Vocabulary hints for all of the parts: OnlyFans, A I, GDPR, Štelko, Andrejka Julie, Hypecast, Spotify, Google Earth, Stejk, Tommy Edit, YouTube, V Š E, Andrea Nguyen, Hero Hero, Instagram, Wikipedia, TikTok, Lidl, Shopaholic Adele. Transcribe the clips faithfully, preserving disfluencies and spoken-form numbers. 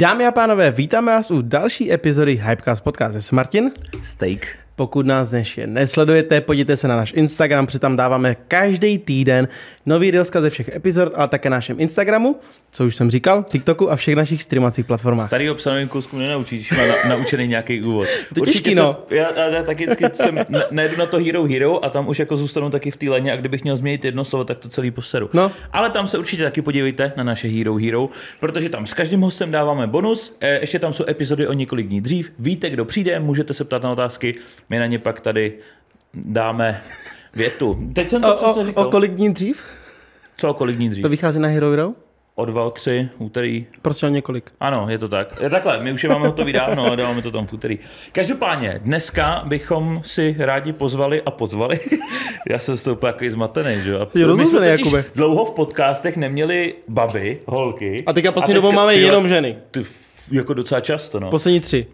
Dámy a pánové, vítáme vás u další epizody Hypecast podcast. Já jsem Martin. Steak. Pokud nás dnes nesledujete, podívejte se na náš Instagram, protože tam dáváme každý týden nový rozkaz ze všech epizod, ale také našem Instagramu, co už jsem říkal, TikToku a všech našich streamovacích platformách. Starý obsahovým kousku nenaučíš, má na, naučený nějaký úvod. To určitě jsem, já, já taky jsem, najdu na to Hero Hero a tam už jako zůstanu taky v té leně a kdybych měl změnit jedno slovo, tak to celý poseru. No. Ale tam se určitě taky podívejte na naše Hero Hero, protože tam s každým hostem dáváme bonus, ještě tam jsou epizody o několik dní dřív, víte, kdo přijde, můžete se ptát na otázky. My na ně pak tady dáme větu. Teď jsem to přesně říkal. O kolik dní dřív? Co o kolik dní dřív? To vychází na Hero Hero? O dva, o tři, úterý. Prostě o několik. Ano, je to tak. Je takhle, my už je máme hotový dávno, ale dáváme to tam v úterý. Každopádně, dneska bychom si rádi pozvali a pozvali. Já jsem s tou úplně zmatený, že jo? My jsme totiž dlouho v podcastech neměli baby, holky. A teďka poslední dobou máme jenom ženy. Jako docela často, no. Poslední tři.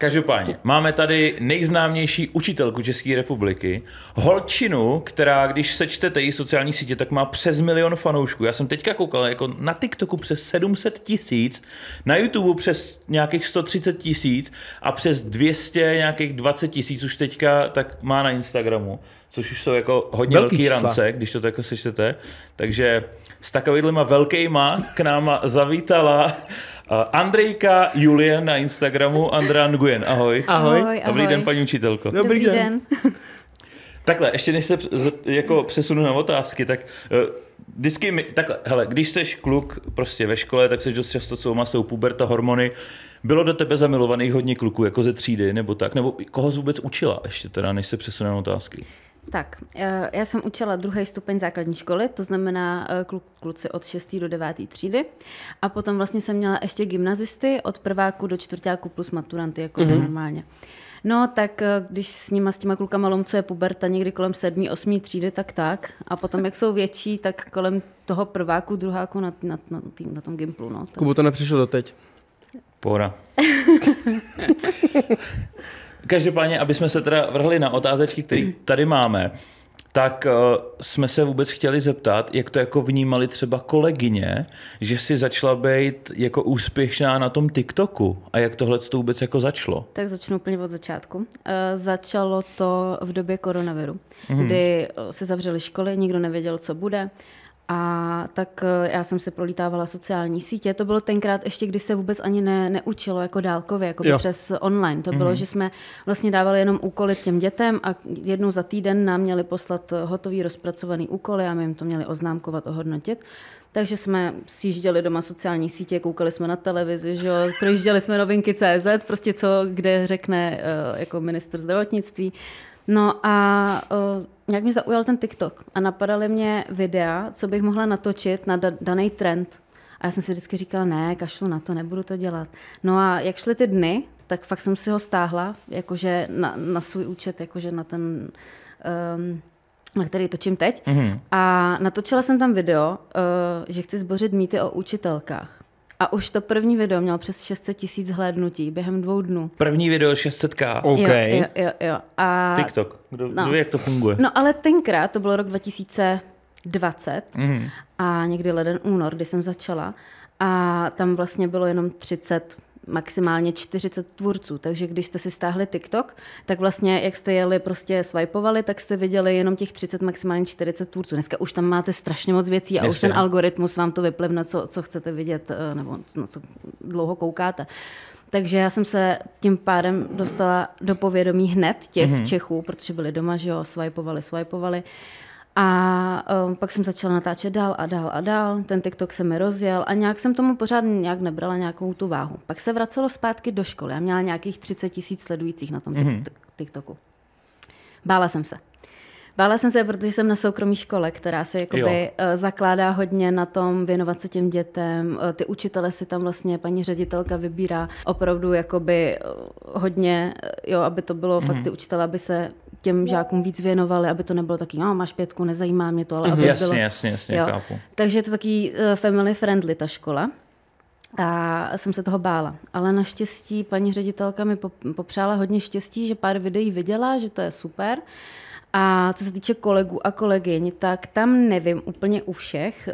Každopádně, máme tady nejznámější učitelku České republiky, holčinu, která, když sečtete její sociální sítě, tak má přes milion fanoušků. Já jsem teďka koukal jako na TikToku přes sedm set tisíc, na YouTube přes nějakých sto třicet tisíc a přes dvě stě, nějakých dvacet tisíc už teďka tak má na Instagramu, což už jsou jako hodně velký, velký rance, když to takhle sečtete. Takže s takovýhlema velkejma k náma zavítala Andrejka Julien na Instagramu, Andrea Nguyen. Ahoj. Ahoj. Ahoj. Dobrý den, paní učitelko. Dobrý, Dobrý den. den. Takhle, ještě než se jako přesunu na otázky, tak vždycky mi, takhle, hele, když jsi kluk prostě ve škole, tak jsi dost často couma, jsou puberta, hormony. Bylo do tebe zamilovaných hodně kluků, jako ze třídy nebo tak? Nebo koho jsi vůbec učila ještě teda, než se přesunu na otázky? Tak, já jsem učila druhý stupeň základní školy, to znamená kluci od šesté do deváté třídy. A potom vlastně jsem měla ještě gymnazisty od prváku do čtvrtáku plus maturanty, jako mm-hmm. normálně. No tak když s nima, s těma klukama lomcuje puberta někdy kolem sedmé, osmé třídy, tak tak. A potom jak jsou větší, tak kolem toho prváku, druháku na, na, na, na tom gymplu. No, tak. Kubu, to nepřišlo doteď. Pora. Každopádně, aby jsme se teda vrhli na otázečky, které tady máme, tak uh, jsme se vůbec chtěli zeptat, jak to jako vnímali třeba kolegyně, že si začala být jako úspěšná na tom TikToku a jak tohle to vůbec jako začalo? Tak začnu úplně od začátku. Uh, začalo to v době koronaviru, hmm. kdy se zavřely školy, nikdo nevěděl, co bude. A tak já jsem se prolítávala sociální sítě. To bylo tenkrát ještě, kdy se vůbec ani ne, neučilo jako dálkově, jako přes online. To bylo, mm-hmm. že jsme vlastně dávali jenom úkoly těm dětem a jednou za týden nám měli poslat hotový rozpracovaný úkoly a my jim to měli oznámkovat, ohodnotit. Takže jsme sjížděli doma sociální sítě, koukali jsme na televizi, že jo, projížděli jsme novinky tečka cé zet, prostě co, kde řekne jako ministr zdravotnictví. No a uh, nějak mě zaujal ten TikTok a napadaly mě videa, co bych mohla natočit na da- daný trend. A já jsem si vždycky říkala, ne, kašlu na to, nebudu to dělat. No a jak šly ty dny, tak fakt jsem si ho stáhla, jakože na, na svůj účet, jakože na ten, um, na který točím teď. Mm-hmm. A natočila jsem tam video, uh, že chci zbořit mýty o učitelkách. A už to první video mělo přes šest set tisíc hlédnutí během dvou dnů. První video šest set tisíc. Okay. Jo, jo, jo, jo. A TikTok. Kdo, no. kdo ví, jak to funguje? No ale tenkrát, to bylo rok dva tisíce dvacet mm. a někdy leden, únor, kdy jsem začala. A tam vlastně bylo jenom třicet, maximálně čtyřicet tvůrců. Takže když jste si stáhli TikTok, tak vlastně jak jste jeli, prostě swipovali, tak jste viděli jenom těch třicet, maximálně čtyřicet tvůrců. Dneska už tam máte strašně moc věcí a Měsí. už ten algoritmus vám to vyplivne, co, co chcete vidět nebo na co dlouho koukáte. Takže já jsem se tím pádem dostala do povědomí hned těch mm-hmm. Čechů, protože byli doma, že jo, swipovali, swipovali. A um, pak jsem začala natáčet dál a dál a dál, ten TikTok se mi rozjel a nějak jsem tomu pořád nějak nebrala nějakou tu váhu. Pak se vracelo zpátky do školy, já měla nějakých třicet tisíc sledujících na tom TikToku. Bála jsem se. Bála jsem se, protože jsem na soukromé škole, která se jakoby zakládá hodně na tom věnovat se těm dětem. Ty učitele si tam vlastně paní ředitelka vybírá opravdu jakoby hodně, jo, aby to bylo mm-hmm. fakt ty učitele, aby se těm žákům víc věnovali, aby to nebylo taky, no, máš pětku, nezajímá mě to, ale mm-hmm. aby jasně, bylo... Jasně, jasně, chápu. Takže je to taky family friendly ta škola. A jsem se toho bála. Ale naštěstí paní ředitelka mi popřála hodně štěstí, že pár videí viděla, že to je super. A co se týče kolegů a kolegyň, tak tam nevím úplně u všech,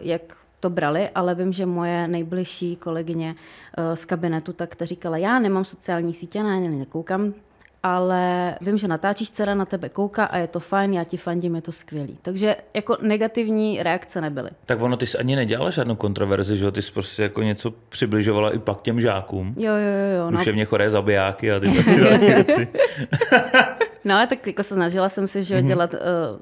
jak to brali, ale vím, že moje nejbližší kolegyně z kabinetu, tak ta říkala, já nemám sociální sítě, na ně nekoukám, ale vím, že natáčíš, dcera na tebe kouká a je to fajn, já ti fandím, je to skvělý. Takže jako negativní reakce nebyly. Tak ono, ty jsi ani nedělala žádnou kontroverzi, že jo? Ty jsi prostě jako něco přibližovala i pak těm žákům. Jo, jo, jo. Duševně choré zabijáky a ty takové věci. No, tak jako snažila jsem se, že jo, dělat uh,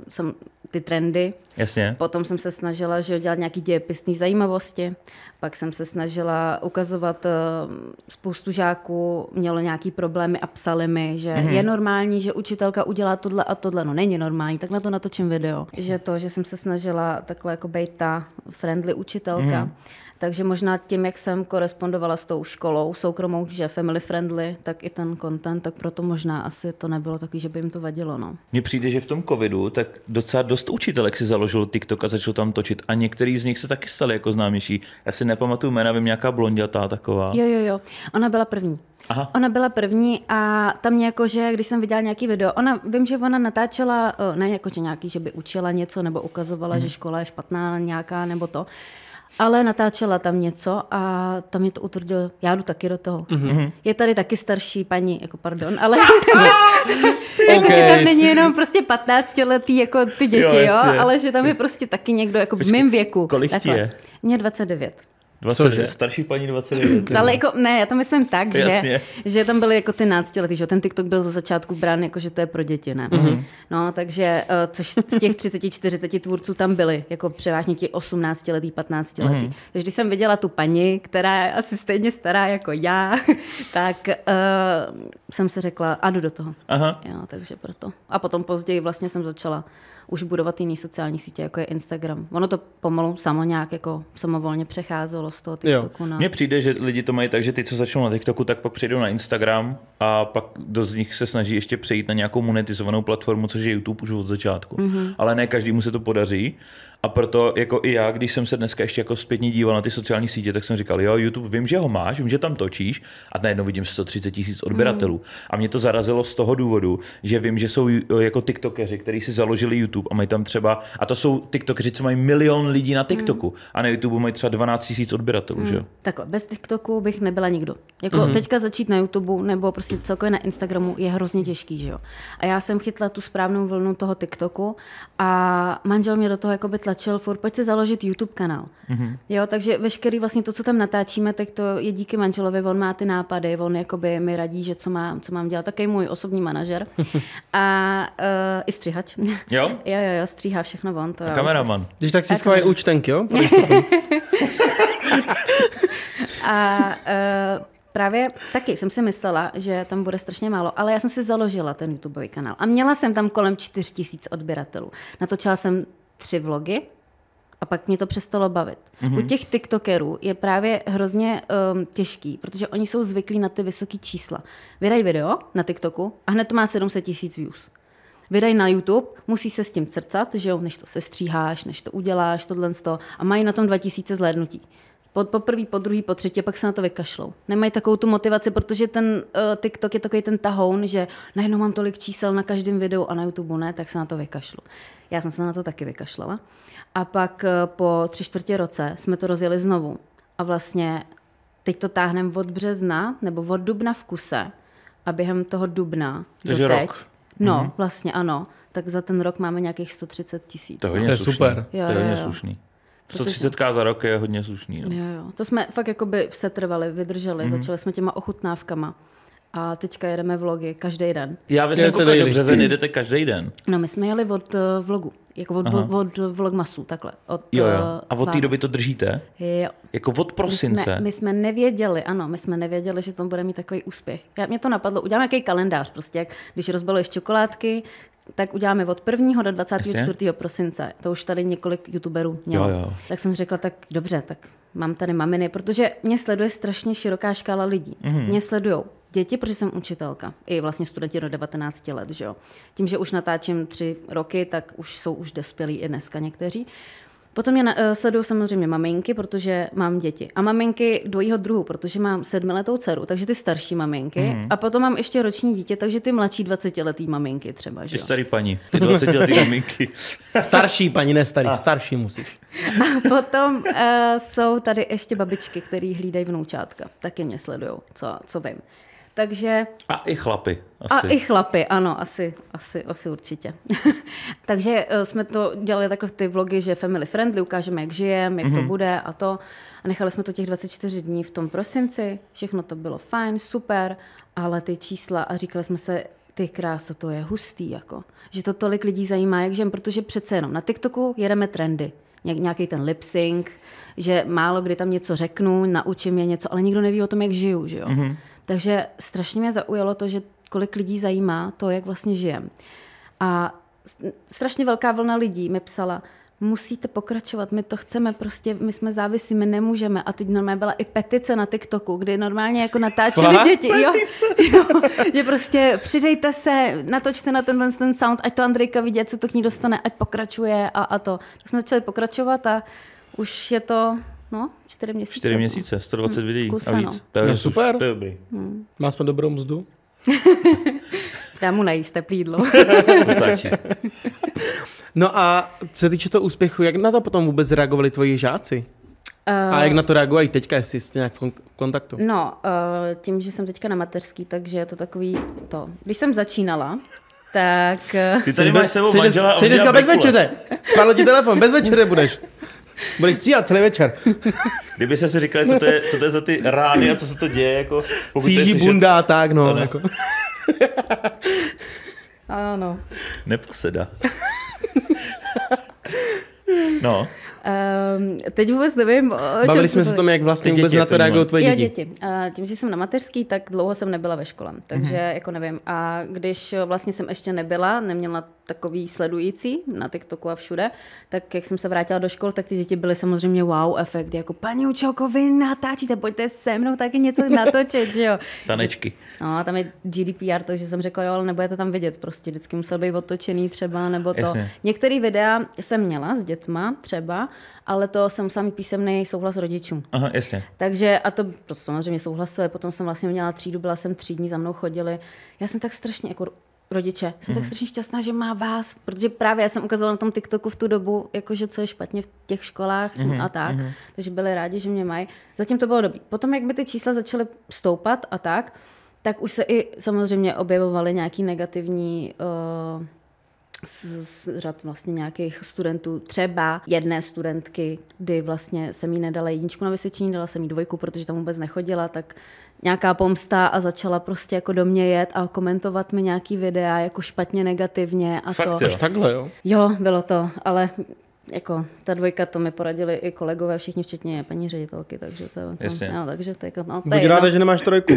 jsem, ty trendy. Jasně. Potom jsem se snažila, že jo, dělat nějaké dějepisné zajímavosti. Pak jsem se snažila ukazovat, uh, spoustu žáků mělo nějaké problémy a psali mi, že mm-hmm. je normální, že učitelka udělá tohle a tohle. No, není normální, tak na to natočím video. Že to, že jsem se snažila takhle jako být ta friendly učitelka. Mm-hmm. Takže možná tím, jak jsem korespondovala s tou školou, soukromou, že family friendly, tak i ten content, tak proto možná asi to nebylo taky, že by jim to vadilo. No. Mně přijde, že v tom covidu tak docela dost učitelek si založilo TikTok a začalo tam točit a některý z nich se taky stali jako známější. Já si nepamatuju jména, vím, nějaká blondětá taková. Jo, jo, jo. Ona byla první. Aha. Ona byla první a tam jakože, když jsem viděla nějaký video, ona, vím, že ona natáčela, ne jakože nějaký, že by učila něco nebo ukazovala, hmm. že škola je špatná nějaká nebo to. Ale natáčela tam něco a tam mě to utvrdilo, já jdu taky do toho. Mm-hmm. Je tady taky starší paní, jako pardon, ale jako, okay. Že tam není jenom prostě patnáctiletý jako ty děti, jo, jo, ale že tam je prostě taky někdo jako v mém věku. Kolik ti je? Mně dvacet devět. dvacet devět. Starší paní dvacet devět. Ale jako, ne, já to myslím tak, že, že tam byly jako ty náctiletí, že ten TikTok byl za začátku brán jako, že to je pro děti, ne? Mm-hmm. No, takže, což z těch třiceti čtyřiceti tvůrců tam byly, jako převážně ti osmnáctiletí, patnáctiletí. Mm-hmm. Takže když jsem viděla tu paní, která je asi stejně stará jako já, tak uh, jsem si řekla, a jdu do toho. Aha. Jo, takže proto. A potom později vlastně jsem začala už budovat jiné sociální sítě, jako je Instagram. Ono to pomalu samo nějak jako samovolně přecházelo z toho TikToku. Na... Mně přijde, že lidi to mají tak, že ty, co začnou na TikToku, tak pak přejdou na Instagram a pak do z nich se snaží ještě přejít na nějakou monetizovanou platformu, což je YouTube už od začátku. Mm-hmm. Ale ne každému se to podaří. A proto jako i já, když jsem se dneska ještě jako zpětně díval na ty sociální sítě, tak jsem říkal, jo, YouTube, vím, že ho máš, vím, že tam točíš a najednou vidím sto třicet tisíc odběratelů. Mm. A mě to zarazilo z toho důvodu, že vím, že jsou jako TikTokeři, kteří si založili YouTube a mají tam třeba, a to jsou TikTokeři, co mají milion lidí na TikToku mm. a na YouTube mají třeba dvanáct tisíc odběratelů, mm. že jo? Takhle, bez TikToku bych nebyla nikdo. Jako mm. teďka začít na YouTube nebo prostě celkově na Instagramu je hrozně těžký, že jo? A já jsem chytla tu správnou vlnu toho TikToku a manžel mě do toho jako by začal furt, pojď si založit YouTube kanál. Mm-hmm. Jo, takže veškerý vlastně to, co tam natáčíme, tak to je díky manželovi, on má ty nápady, on jakoby mi radí, že co mám, co mám dělat, takový můj osobní manažer. A uh, i stříhač. Jo? jo? Jo, jo, stříhá všechno on. To a kameraman. Když tak si schovají účtenky, jo? A uh, právě taky jsem si myslela, že tam bude strašně málo, ale já jsem si založila ten YouTubeový kanál a měla jsem tam kolem čtyři tisíce odběratelů. Natočila jsem tři vlogy a pak mě to přestalo bavit. Mm-hmm. U těch TikTokerů je právě hrozně um, těžký, protože oni jsou zvyklí na ty vysoké čísla. Vydají video na TikToku a hned to má sedm set tisíc views. Vydají na YouTube, musí se s tím crcat, že jo, než to sestříháš, než to uděláš, tohle z toho, a mají na tom dva tisíce zhlédnutí. Po, po první, po druhý, po třetí, pak se na to vykašlou. Nemají takovou tu motivaci, protože ten uh, TikTok je takový ten tahoun, že najednou mám tolik čísel na každém videu a na YouTube ne, tak se na to vykašlu. Já jsem se na to taky vykašlala. A pak uh, po tři čtvrtě roce jsme to rozjeli znovu. A vlastně teď to táhneme od března nebo od dubna v kuse a během toho dubna do teď. No, mhm. vlastně ano. Tak za ten rok máme nějakých sto třicet tisíc. To je super. Jo, to je hodně slušný. sto třicet tisíc za rok je hodně slušný. No. Jo, jo. To jsme fakt jakoby setrvali, vydrželi, mm-hmm. začali jsme těma ochutnávkama a teďka jedeme vlogy každý den. Já věřím, že březen jedete každý den. No, my jsme jeli od uh, vlogu, jako od, od, od vlogmasu, takhle. Od, jo, jo. A od té doby to držíte? Jo. Jako od prosince? My jsme, my jsme nevěděli, ano, my jsme nevěděli, že to bude mít takový úspěch. Já, mě to napadlo, uděláme jaký kalendář, prostě jak když rozbaluješ čokoládky, tak uděláme od prvního do dvacátého čtvrtého prosince. To už tady několik youtuberů mělo. Jo, jo. Tak jsem řekla, tak dobře, tak mám tady maminy, protože mě sleduje strašně široká škála lidí. Mm. Mě sledujou děti, protože jsem učitelka. I vlastně studenti do devatenácti let, že jo. Tím, že už natáčím tři roky, tak už jsou už dospělí i dneska někteří. Potom mě sledují samozřejmě maminky, protože mám děti. A maminky dvojího druhu, protože mám sedmiletou dceru, takže ty starší maminky. Mm. A potom mám ještě roční dítě, takže ty mladší dvacetiletý maminky třeba. Ty starý paní, ty dvacetiletý maminky. Starší paní, ne starý, a. starší musíš. A potom uh, jsou tady ještě babičky, které hlídají vnoučátka. Taky mě sledují, co, co vím. Takže... A i chlapy. Asi. A i chlapy, ano, asi, asi, asi určitě. Takže jsme to dělali takhle ty vlogy, že family friendly, ukážeme, jak žijeme, jak mm-hmm. to bude a to. A nechali jsme to těch dvacet čtyři dní v tom prosinci, všechno to bylo fajn, super, ale ty čísla a říkali jsme se, ty kráso, to je hustý, jako. Že to tolik lidí zajímá, jak žijeme, protože přece jenom na TikToku jedeme trendy. Nějaký ten lip-sync, že málo kdy tam něco řeknu, naučím je něco, ale nikdo neví o tom, jak žiju, že jo. Mm-hmm. Takže strašně mě zaujalo to, že kolik lidí zajímá to, jak vlastně žijem. A strašně velká vlna lidí mi psala, musíte pokračovat, my to chceme, prostě my jsme závislí, my nemůžeme. A teď normálně byla i petice na TikToku, kdy normálně jako natáčeli děti. Jo, jo, že prostě přidejte se, natočte na tenhle ten sound, ať to Andrejka vidí, ať se to k ní dostane, ať pokračuje a, a to. Tak jsme začali pokračovat a už je to... No, čtyři měsíce. Čtyři měsíce, sto dvacet hmm, videí a víc. To je no, super. To je dobrý. Hmm. Má jsme dobrou mzdu? Dám mu najíst teplý jídlo. Stačí. No a co se týče toho úspěchu, jak na to potom vůbec reagovali tvoji žáci? Uh, a jak na to reagují teďka, jestli jste nějak v kontaktu? No, uh, tím, že jsem teďka na mateřský, takže je to takový to. Když jsem začínala, tak... Ty tady máš sebou manžela a on dělá bez večeře. Spadl ti telefon, bez večeře budeš. Budeš stříhat celý večer. Kdyby se si říkali, co to je, co to je za ty rány a co se to děje. Jako, cíží bunda a tak, no. Ano. Jako. Ano. Neposeda. No. Um, teď vůbec nevím. Bavili jsme se o tom, jak vlastně vůbec na to reagují tvoje děti. Já děti. Uh, tím, že jsem na mateřský, tak dlouho jsem nebyla ve škole. Takže mm-hmm. jako nevím. A když vlastně jsem ještě nebyla, neměla takový sledující na TikToku a všude, tak jak jsem se vrátila do školy, tak ty děti byly samozřejmě wow efekt. Jako paní učelko, vy natáčíte, pojďte se mnou taky něco natočit, že jo. Tanečky. No, tam je G D P R, takže jsem řekla, jo, ale nebudete tam vidět prostě. Vždycky musel být otočený třeba, nebo to. Jasně. Některé videa jsem měla s dětma třeba, ale to jsem samý písemný souhlas rodičů. Aha, jasně. Takže a to prostě samozřejmě souhlasili, potom jsem vlastně měla třídu, byla jsem třídní, za mnou chodili. Já jsem tak strašně jako rodiče, jsem mm-hmm. tak strašně šťastná, že má vás, protože právě já jsem ukazovala na tom TikToku v tu dobu, jakože co je špatně v těch školách mm-hmm. a tak, mm-hmm. takže byli rádi, že mě mají. Zatím to bylo dobrý. Potom, jak by ty čísla začaly stoupat a tak, tak už se i samozřejmě objevovaly nějaký negativní... Uh, Z, z řad vlastně nějakých studentů, třeba jedné studentky, kdy vlastně jsem jí nedala jedničku na vysvědčení, dala jsem jí dvojku, protože tam vůbec nechodila, tak nějaká pomsta a začala prostě jako do mě jet a komentovat mi nějaký videa jako špatně negativně a fakt, to. Fakt, až takhle, jo? Jo, bylo to, ale jako ta dvojka, to mi poradili i kolegové, všichni, včetně paní ředitelky, takže to, to no, takže to jako, no, to buď je, ráda, no. že nemáš trojku.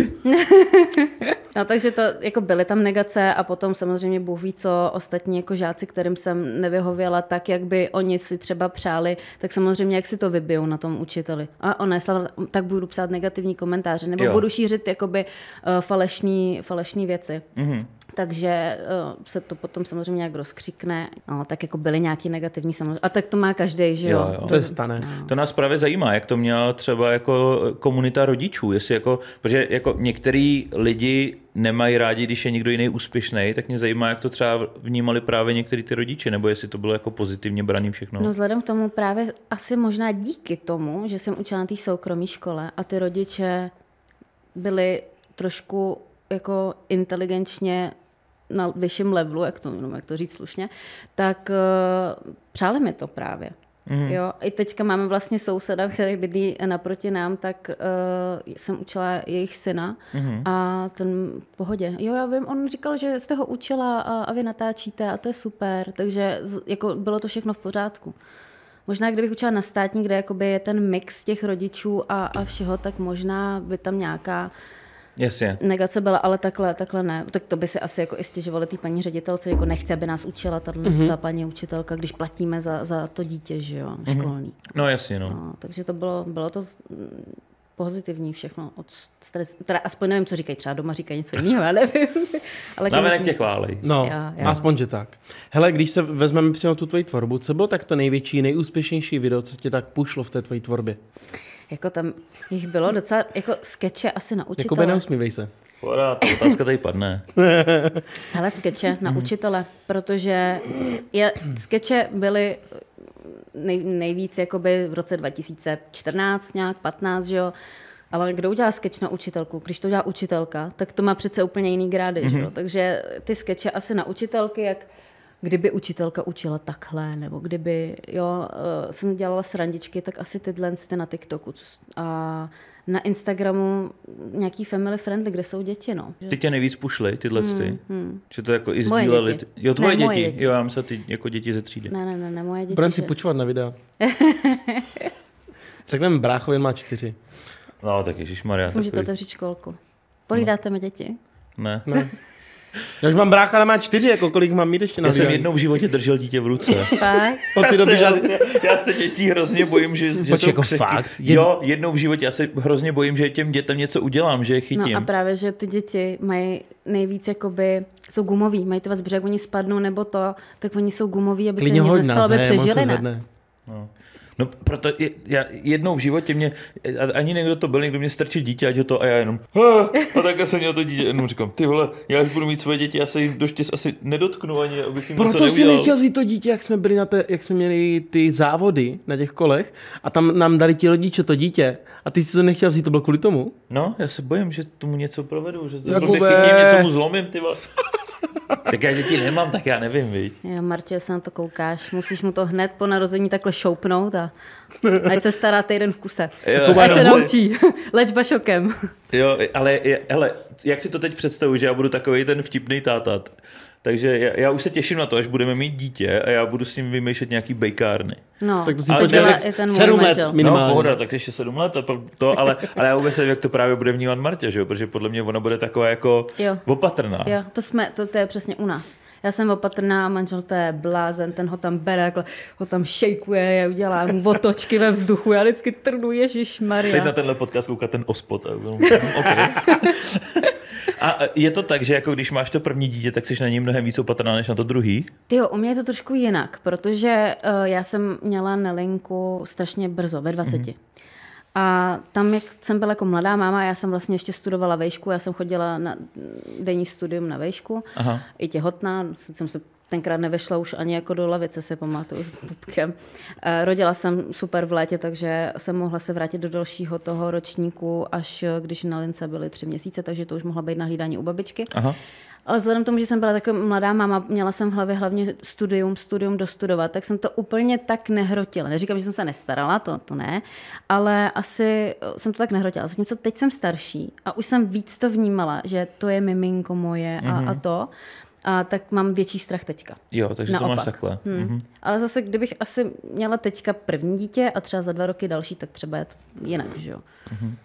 No, takže to, jako byly tam negace a potom samozřejmě Bůh ví, co ostatní jako žáci, kterým jsem nevyhověla tak, jak by oni si třeba přáli, tak samozřejmě, jak si to vybijou na tom učiteli. A ona je slavná, tak budu psát negativní komentáře, nebo jo. budu šířit jakoby uh, falešní, falešní věci. Mm-hmm. Takže uh, se to potom samozřejmě nějak rozkřikne. No, tak jako byly nějaký negativní samozřejmě. A tak to má každý, že jo? jo, jo. To, stane. No. To nás právě zajímá, jak to měla třeba jako komunita rodičů. Jestli jako, protože jako některý lidi nemají rádi, když je někdo jiný úspěšný, tak mě zajímá, jak to třeba vnímali právě některý ty rodiče, nebo jestli to bylo jako pozitivně braný všechno. No vzhledem k tomu právě asi možná díky tomu, že jsem učila na té soukromé škole a ty rodiče byli trošku jako inteligenčně na vyšším levelu, jak to, jak to říct slušně, tak uh, přáli mi to právě. Mm. Jo? I teďka máme vlastně souseda, který bydlí naproti nám, tak uh, jsem učila jejich syna mm. a ten v pohodě. Jo, já vím, on říkal, že jste ho učila a, a vy natáčíte a to je super, takže jako, bylo to všechno v pořádku. Možná, kdybych učila na státní, kde jakoby je ten mix těch rodičů a, a všeho, tak možná by tam nějaká jasně. negace byla, ale takhle, takhle ne. Tak to by si asi jako i stěžovali té paní ředitelce, jako nechce, aby nás učila tato mm-hmm. paní učitelka, když platíme za, za to dítě, že jo, školní. Mm-hmm. No jasně, no. no. Takže to bylo, bylo to pozitivní všechno. Od stres, teda aspoň nevím, co říkají, třeba doma říkají něco jiného, já nevím. Ale na venek tě chválej. No, já, já. aspoň, že tak. Hele, když se vezmeme přímo tu tvoji tvorbu, co bylo tak to největší, nejúspěšnější video, co tě tak pušlo v té tvojí tvorbě? Jako tam jich bylo docela, jako skeče asi na učitele. Jakube, neusmívej se. Porá, ta otázka tady padne. Hele, skeče na učitele, protože je, skeče byly nej, nejvíc jakoby v roce dva tisíce čtrnáct, nějak patnáct, že jo. Ale kdo udělá skeč na učitelku? Když to udělá učitelka, tak to má přece úplně jiný grády, mm-hmm. že jo. Takže ty skeče asi na učitelky, jak kdyby učitelka učila takhle, nebo kdyby, jo, jsem dělala srandičky, tak asi tyhle jste na TikToku. A na Instagramu nějaký family friendly, kde jsou děti, no. Ty tě nejvíc pušly, tyhle ty? Hmm, hmm. Že to jako i sdíleli? Děti. Jo, tvoje ne, děti. děti. Jo, já mám se ty jako děti ze třídy. Ne, ne, ne, ne moje děti. Budeme si že... počívat na videa. Řekneme, brácho jen má čtyři. No, tak ježišmarja. Myslím, že to otevřít školku. Polídáte no. mi děti? Ne. ne. Já už mám brácha, ale má čtyři, jako kolik mám mít ještě na Já jsem jednou v životě držel dítě v ruce. Od ty doby žádný... Já se dětí hrozně bojím, že, že jsou jako fakt. Jedn... Jo, jednou v životě. Já se hrozně bojím, že těm dětem něco udělám, že je chytím. No a právě, že ty děti mají nejvíc, jakoby, jsou gumoví, mají to vás břeh, oni spadnou nebo to, tak oni jsou gumoví, aby klidně se nic nestalo, aby přežili, ne? No, proto je, já jednou v životě mě, ani někdo to byl, někdo mě strčil dítě, ať ho to, a já jenom, a, a takhle jsem měl to dítě, jenom říkám, ty vole, já už budu mít svoje děti, já se jim do štěst asi nedotknu ani, abych jim proto něco neudělal. Proto si nechtěl vzít to dítě, jak jsme byli na té, jak jsme měli ty závody na těch kolech a tam nám dali ti rodiče to dítě a ty si to nechtěl vzít, to bylo kvůli tomu? No, já se bojím, že tomu něco provedu, že to chytím, něco mu zlomím, ty vole. Tak já děti nemám, tak já nevím, viď? Jo, Martě, se na to koukáš, musíš mu to hned po narození takhle šoupnout a ať se stará týden v kuse. Jo, ať se naučí. Léčba šokem. Jo, ale hele, jak si to teď představuji, že já budu takovej ten vtipný táta. Takže já, já už se těším na to, až budeme mít dítě a já budu s ním vymýšlet nějaký bejkárny. No, tak to, to byla i ten sedm let minimálně. No, pohoda, tak ještě sedm let, to, ale, ale já vůbec nevím, jak to právě bude vnímat Martě, že jo? Protože podle mě ona bude taková jako jo. opatrná. Jo, to, jsme, to, to je přesně u nás. Já jsem opatrná, manžel to je blázen, ten ho tam bere, ho tam šejkuje, udělá mu otočky ve vzduchu, já vždycky trnu, ježišmarja. Teď na tenhle podcast kouká ten ospod. Okay. A je to tak, že jako když máš to první dítě, tak jsi na něj mnohem víc opatrná než na to druhý? Tyjo, u mě je to trošku jinak, protože uh, já jsem měla Nelinku strašně brzo, ve dvaceti. Mm-hmm. A tam, jak jsem byla jako mladá máma, já jsem vlastně ještě studovala vejšku, já jsem chodila na denní studium na vejšku, aha. i těhotná, jsem se tenkrát nevešla už ani jako do lavice, se pamatuju s pupkem. Rodila jsem super v létě, takže jsem mohla se vrátit do dalšího toho ročníku, až když na lince byly tři měsíce, takže to už mohla být na hlídání u babičky. Aha. Ale vzhledem k tomu, že jsem byla taková mladá máma, měla jsem v hlavě hlavně studium, studium dostudovat, tak jsem to úplně tak nehrotila. Neříkám, že jsem se nestarala, to, to ne, ale asi jsem to tak nehrotila. Zatímco teď jsem starší a už jsem víc to vnímala, že to je miminko moje a, mm-hmm. a to, a tak mám větší strach teďka. Jo, takže naopak. To máš takhle. Hmm. Mm-hmm. Ale zase, kdybych asi měla teďka první dítě a třeba za dva roky další, tak třeba je to jinak, že jo.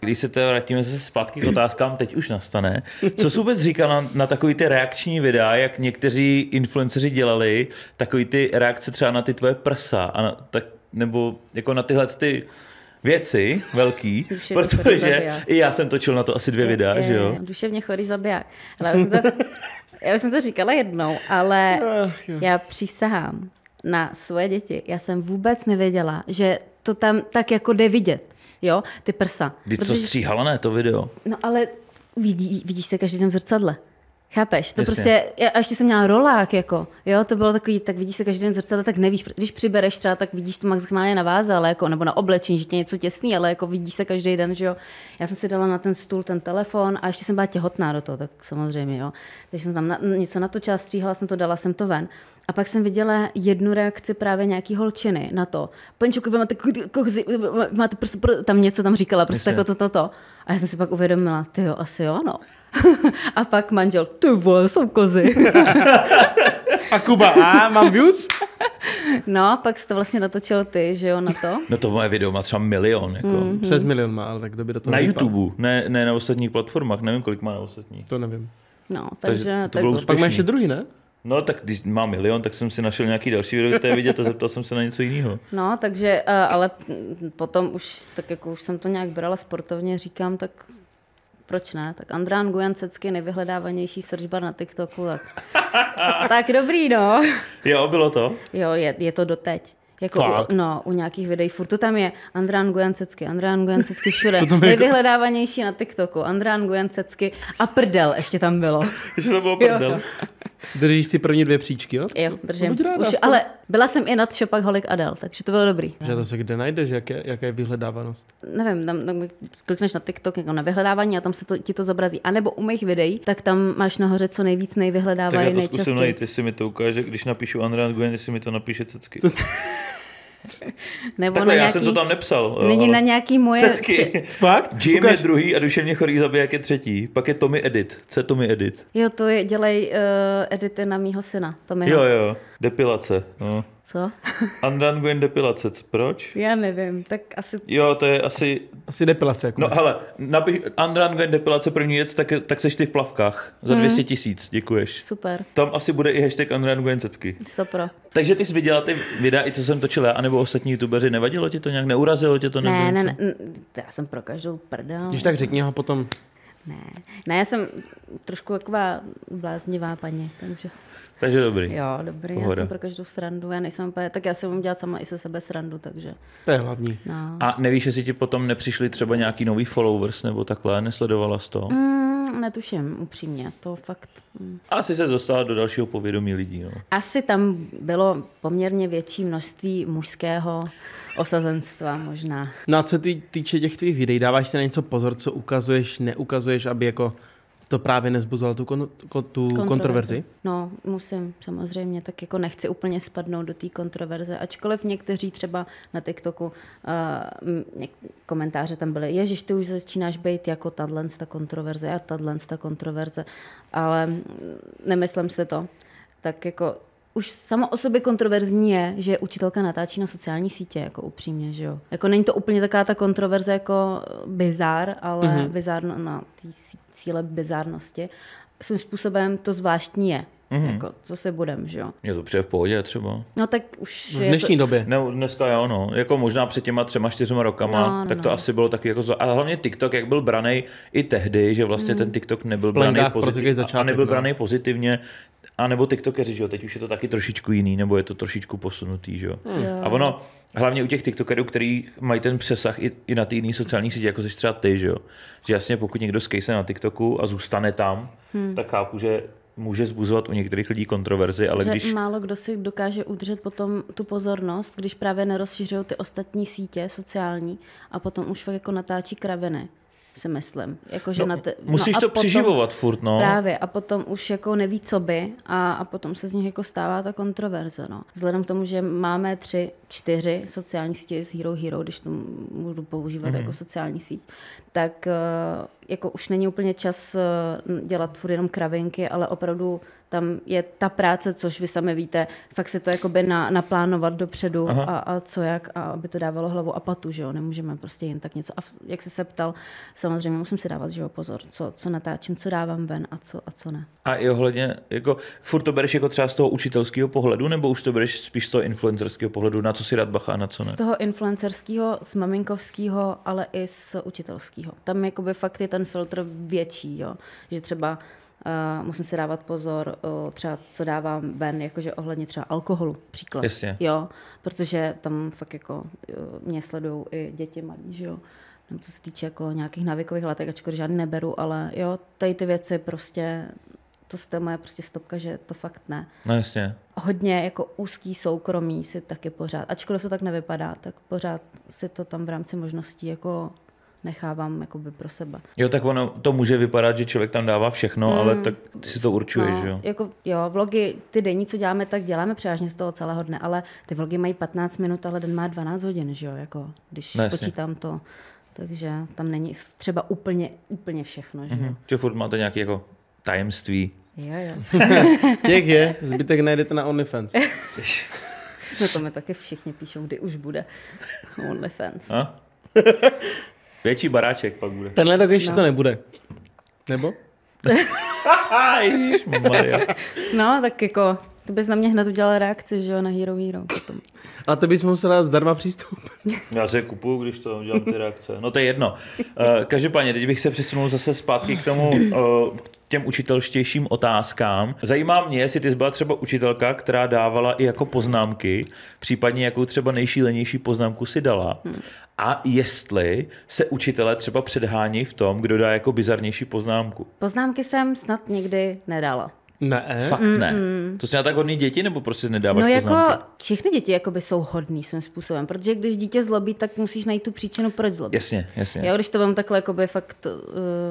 Když se to vrátíme zase zpátky k otázkám, teď už nastane. Co jsi vůbec říkala na, na takový ty reakční videa, jak někteří influenceři dělali, takový ty reakce třeba na ty tvoje prsa, a na, tak, nebo jako na tyhle ty věci velký, protože i já jsem točil na to asi dvě videa, je, je, že jo. Duševně chorý zabiják. Ale už jsem to... Já už jsem to říkala jednou, ale já přísahám na svoje děti. Já jsem vůbec nevěděla, že to tam tak jako jde vidět, jo, ty prsa. Ty protože... co stříhala, ne, to video. No ale vidí, vidíš se každý den v zrcadle. Chápeš? To Jasně. prostě, já ještě jsem měla rolák, jako, jo, to bylo takový, tak vidíš se každý den v zrcadle, tak nevíš, když přibereš třeba, tak vidíš to maximálně na váze, ale jako, nebo na oblečení, že tě něco těsný, ale jako vidíš se každý den, že jo. Já jsem si dala na ten stůl ten telefon a ještě jsem byla těhotná do toho, tak samozřejmě, jo. Takže jsem tam na, něco natočila, stříhala jsem to, dala jsem to ven. A pak jsem viděla jednu reakci právě nějaký holčiny na to. Pančuku, vy máte, kohzi, máte prst, pr, tam něco tam říkala, prostě takhle to, to, to. A já jsem si pak uvědomila, ty jo, asi jo, no. A pak manžel, ty vole, jsou kozy. A Kuba, a mám views? No, pak jsi to vlastně natočil ty, že jo, na to. No to moje video má třeba milion, jako. Mm-hmm. Přes milion má, ale tak kdo by do toho na vypadl. YouTube, ne, ne na ostatních platformách, nevím, kolik má na ostatních. To nevím. No, takže... takže to tak bylo úspěšný. Pak máš ještě druhý, ne? No tak když mám milion, tak jsem si našel nějaký další video, které vidět a zeptal jsem se na něco jiného. No takže, ale potom už, tak jako už jsem to nějak brala sportovně, říkám, tak proč ne? Tak Andrea Nguyen nejvyhledávanější searchbar na TikToku. Tak, tak dobrý, no. Jo, bylo to? Jo, je, je to doteď. Jako u, no, u nějakých videí, furt to tam je Andrea Nguyen Andrea Nguyen všude, nejvyhledávanější na TikToku, Andrea Nguyen a prdel ještě tam bylo. Ještě to bylo prdel. Jo. Držíš si první dvě příčky, jo? Jo, držím. Ráda, už, ale byla jsem i nad Shopaholic Adele, takže to bylo dobrý. Že to se kde najdeš, jaké je, jak je vyhledávanost? Nevím, tam, tam klikneš na TikTok jako na vyhledávání a tam se to, ti to zobrazí. A nebo u mých videí, tak tam máš nahoře co nejvíc nejvyhledávají nejčastěji. Tak já to zkusím najít, jestli mi to ukáže, když napíšu Andrea Nguyen, jestli mi to napíše cecky. Nebo takhle, nějaký, já jsem to tam nepsal. Není ale na nějaký moje... Tři... Fakt? Jim Ukaž. Je druhý a duševně chorý zabiják je třetí. Pak je Tommy Edit. Co je Tommy Edit? Jo, to je, dělej uh, edity na mýho syna. Tommyho. Jo, jo. Depilace. No. Co? Andrea Nguyen depilace. Proč? Já nevím. Tak asi... Jo, to je asi... Asi depilace. Jako no hele, napiš Andrea Nguyen depilace první věc, tak, tak seš ty v plavkách. Za hmm. dvě stě tisíc. Děkuješ. Super. Tam asi bude i hashtag Andrea Nguyen cecky. Stopro. Takže ty jsi viděla ty videa, i co jsem točil já, anebo ostatní youtubeři, nevadilo ti to nějak? Neurazilo tě to? Ne, ne, ne, já jsem pro každou prdel. Když tak řekni ho potom. Ne, ne, já jsem trošku taková bláznivá paní, takže... Takže dobrý. Jo, dobrý, pohoda. Já jsem pro každou srandu, já nejsem úplně, tak já si budu dělat sama i se sebe srandu, takže... To je hlavní. No. A nevíš, jestli ti potom nepřišli třeba nějaký nový followers nebo takhle, nesledovala jsi to? Mm, netuším, upřímně, to fakt... Mm. Asi se dostala do dalšího povědomí lidí, no. Asi tam bylo poměrně větší množství mužského osazenstva možná. No a co ty, týče těch tvých videí, dáváš si na něco pozor, co ukazuješ, neukazuješ, aby jako... To právě nezbuzalo tu, kon, tu kontroverzi. kontroverzi? No, musím samozřejmě, tak jako nechci úplně spadnout do té kontroverze, ačkoliv někteří třeba na TikToku uh, komentáře tam byly, ježiš, ty už začínáš být jako tadlensta kontroverze a tadlensta kontroverze, ale nemyslím si to. Tak jako už samo o sobě kontroverzní je, že učitelka natáčí na sociální sítě, jako upřímně, že jo. Jako není to úplně taká ta kontroverze jako bizár, ale mm-hmm. bizár na, na té síle bizárnosti. Svým způsobem to zvláštní je. Mm-hmm. Jako, co se budem, že jo? Je to přijde v pohodě třeba. No tak už... V dnešní to... době. Ne, dneska jo, no. Jako možná před těma třema, čtyřma rokama, no, no, tak to no. asi bylo taky jako... A hlavně TikTok, jak byl branej i tehdy, že vlastně mm-hmm. ten TikTok nebyl branej pozitivně. A nebyl no. branej pozitivně. A nebo TikTokeři, že jo, teď už je to taky trošičku jiný, nebo je to trošičku posunutý, že jo. Hmm. A ono, hlavně u těch TikTokerů, který mají ten přesah i, i na ty jiný sociální sítě, jako jsi třeba ty, že jo. Že jasně, pokud někdo skejse na TikToku a zůstane tam, hmm. tak chápu, že může zbuzovat u některých lidí kontroverzi, ale že když... Málo kdo si dokáže udržet potom tu pozornost, když právě nerozšířují ty ostatní sítě sociální a potom už fakt jako natáčí kraviny. Si myslím. Jako, že no, na te... Musíš no to potom, přiživovat furt, no. Právě, a potom už jako neví, co by a, a potom se z nich jako stává ta kontroverze, no. Vzhledem k tomu, že máme tři, čtyři sociální sítě s Hero Hero, když to můžu používat mm-hmm. jako sociální síť, tak jako už není úplně čas dělat furt jenom kravinky, ale opravdu tam je ta práce, což vy sami víte, fakt se to jakoby na, naplánovat dopředu a, a co jak, a aby to dávalo hlavu a patu, že jo, nemůžeme prostě jen tak něco. A jak jsi se ptal, samozřejmě musím si dávat, že jo, pozor, co, co natáčím, co dávám ven a co, a co ne. A i ohledně, jako, furt to bereš jako třeba z toho učitelského pohledu, nebo už to bereš spíš z toho influencerského pohledu, na co si dát bacha a na co ne? Z toho influencerského, z maminkovského, ale i z učitelského. Tam jakoby fakt je ten filtr větší, jo, že třeba Uh, musím si dávat pozor, uh, třeba co dávám ven, jakože ohledně třeba alkoholu, příklad. Jasně. Jo, protože tam fakt jako uh, mě sledují i děti malí, že jo. Nebo co se týče jako nějakých návykových látek, ačkoliv žádný neberu, ale jo, tady ty věci prostě, to je moje prostě stopka, že to fakt ne. No jasně. Hodně jako úzký soukromí si taky pořád, ačkoliv to tak nevypadá, tak pořád si to tam v rámci možností jako... nechávám jakoby pro sebe. Jo, tak ono to může vypadat, že člověk tam dává všechno, mm, ale tak ty si to určuješ, no, jo? Jako, jo, vlogy, ty denní, co děláme, tak děláme převážně z toho celého dne, ale ty vlogy mají patnáct minut, ale den má dvanáct hodin, že jo, jako, když no, počítám to. Takže tam není třeba úplně, úplně všechno, že jo? Mm-hmm. Čiže furt máte nějaké jako tajemství. Jo, jo. Těch je, zbytek najdete na OnlyFans. No to mi taky všichni píšou, kdy už bude OnlyFans. Větší baráček pak bude. Tenhle tak ještě no. to nebude. Nebo? No, tak jako, ty bys na mě hned udělala reakci, že jo, na Hero Hero potom. A to bys musela zdarma přístup. Já se kupuju, když to dělám ty reakce. No to je jedno. Uh, každopádně, teď bych se přesunul zase zpátky k tomu, uh, těm učitelštějším otázkám. Zajímá mě, jestli ty jsi byla třeba učitelka, která dávala i jako poznámky, případně jakou třeba nejšílenější poznámku si dala. Hmm. A jestli se učitelé třeba předhání v tom, kdo dá jako bizarnější poznámku. Poznámky jsem snad nikdy nedala. Ne. Fakt ne. Mm-mm. To jsi měla tak hodný děti, nebo prostě nedáváš poznámky? No jako všechny děti jakoby jsou hodný svým způsobem, protože když dítě zlobí, tak musíš najít tu příčinu, proč zlobí. Jasně, jasně. Já když to vem takhle jakoby fakt uh,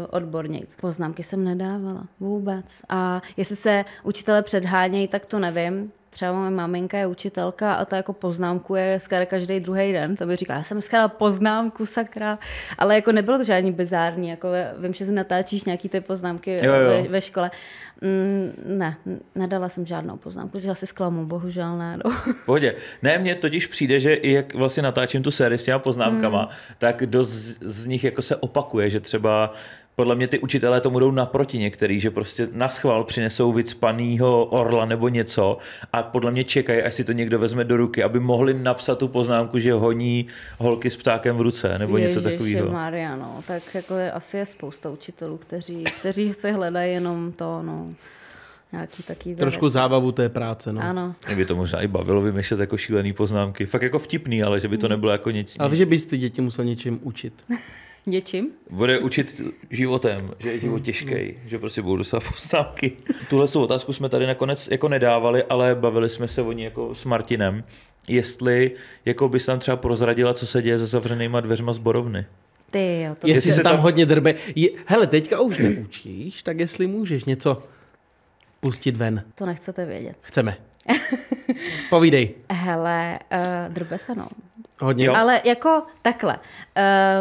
odbornějc. Poznámky jsem nedávala vůbec. A jestli se učitelé předhánějí, tak to nevím. Třeba moje maminka je učitelka a ta jako poznámku je skoro každý druhý den. To mi říká, já jsem skoro poznámku, sakra. Ale jako nebylo to žádný bizární. Jako vím, že si natáčíš nějaký ty poznámky jo, jo. Ve, ve škole. Mm, ne, nedala jsem žádnou poznámku, že asi zklamu, bohužel ne. No. Pohodě. Ne, mně totiž přijde, že i jak vlastně natáčím tu sérii s těma poznámkama, hmm. tak dost z nich jako se opakuje, že třeba podle mě ty učitelé tomu jdou naproti některý, že prostě na schvál přinesou vycpanýho orla nebo něco a podle mě čekají, až si to někdo vezme do ruky, aby mohli napsat tu poznámku, že honí holky s ptákem v ruce nebo Ježiši, něco takového. Maria, no, tak jako je, asi je spousta učitelů, kteří, kteří se hledají jenom to, no, nějaký taký trošku zábavu té práce, no. Ano. Mě by to možná i bavilo vymýšlet jako šílený poznámky. Fakt jako vtipný, ale že by to nebylo jako něčím. Ale že bys ty děti musel něčím učit. Něčím? Bude učit životem, že je život těžkej, že prostě budou dostat poznámky. Tuhle otázku jsme tady nakonec jako nedávali, ale bavili jsme se o ní jako s Martinem, jestli jako bys tam třeba prozradila, co se děje za zavřenýma dveřma zborovny. Ty jo, to jestli se tam, tam hodně drbe. Je, hele, teďka už neučíš, tak jestli můžeš něco pustit ven. To nechcete vědět. Chceme. Povídej. Hele, uh, drbe se no. Hodně. Jo. Ale jako takhle.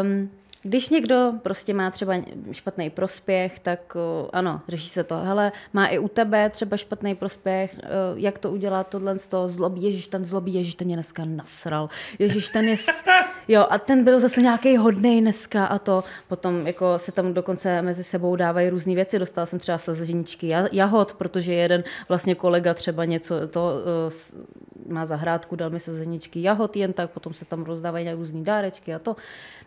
Um, Když někdo prostě má třeba špatný prospěch, tak ano, řeší se to. Hele, má i u tebe třeba špatný prospěch, jak to udělat, tohle z toho zlobí, ježiš, ten zlobí, ježiš, ten mě dneska nasral, ježiš, ten je, jo, a ten byl zase nějaký hodnej dneska a to. Potom jako se tam dokonce mezi sebou dávají různé věci, dostala jsem třeba sazeničky jahod, protože jeden vlastně kolega třeba něco, to má zahrádku, dal mi sazeničky jahod jen tak, potom se tam rozdávají různý dárečky a to.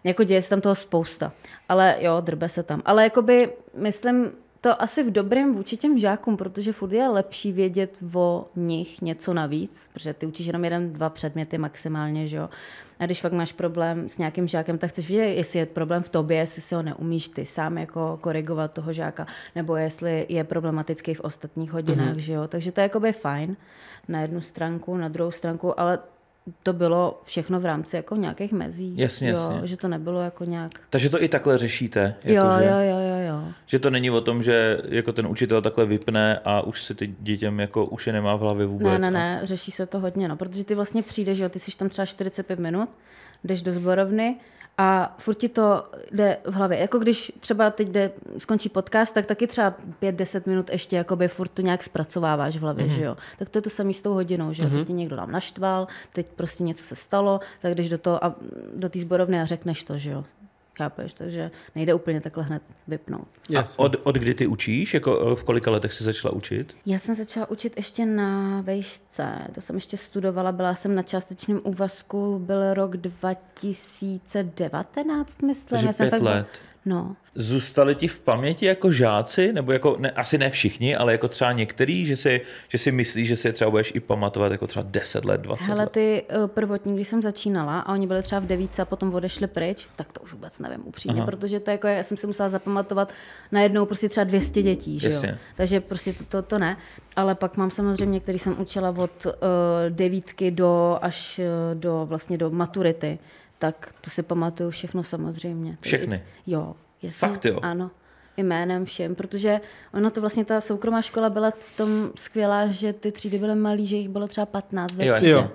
Jako děje se tam toho spousta. Ale jo, drbe se tam. Ale jakoby, myslím, to asi v dobrém vůči těm žákům, protože furt je lepší vědět o nich něco navíc, protože ty učíš jenom jeden, dva předměty maximálně, že jo. A když fakt máš problém s nějakým žákem, tak chceš vidět, jestli je problém v tobě, jestli si ho neumíš ty sám jako korigovat toho žáka, nebo jestli je problematický v ostatních hodinách, mm-hmm. že jo. Takže to je jakoby fajn na jednu stránku, na druhou stránku, ale to bylo všechno v rámci jako nějakých mezí. Jasně, jo, jasně. Že to nebylo jako nějak. Takže to i takhle řešíte? Jako jo, že, jo, jo, jo, jo. Že to není o tom, že jako ten učitel takhle vypne a už se ty dětem jako už je nemá v hlavě vůbec. Ne, ne, ne, řeší se to hodně, no, protože ty vlastně přijdeš, jo, ty jsi tam třeba čtyřicet pět minut, jdeš do zborovny a furt ti to jde v hlavě. Jako když třeba teď jde, skončí podcast, tak taky třeba pět deset minut ještě jakoby furt to nějak zpracováváš v hlavě, mm-hmm. že jo. Tak to je to samý s tou hodinou, že jo. Mm-hmm. Teď ti někdo tam naštval, teď prostě něco se stalo, tak jdeš do toho a do té zborovny a řekneš to, že jo. Chápeš, takže nejde úplně takhle hned vypnout. A od, od kdy ty učíš? Jako v kolika letech jsi začala učit? Já jsem začala učit ještě na vejšce. To jsem ještě studovala, byla jsem na částečném úvazku, byl rok dva tisíce devatenáct, myslím. Takže jsem pět fakt let. No. Zůstali ti v paměti jako žáci? Nebo jako, ne, asi ne všichni, ale jako třeba některý, že si, že si myslíš, že si je třeba budeš i pamatovat jako třeba deset let, dvacet Hele, let? Hele, ty prvotní, když jsem začínala a oni byli třeba v devíce a potom odešli pryč, tak to už vůbec nevím upřímně, aha. protože to jako, já jsem si musela zapamatovat najednou prostě třeba dvě stě dětí, že jo? Takže prostě to, to, to ne. Ale pak mám samozřejmě, který jsem učila od uh, devítky do, až do, vlastně do maturity. Tak to si pamatuju všechno samozřejmě. Všechny? Jo, jasně. Fakt jo? Ano, jménem všem, protože ono to vlastně, ta soukromá škola byla v tom skvělá, že ty třídy byly malý, že jich bylo třeba patnáct ve třídě.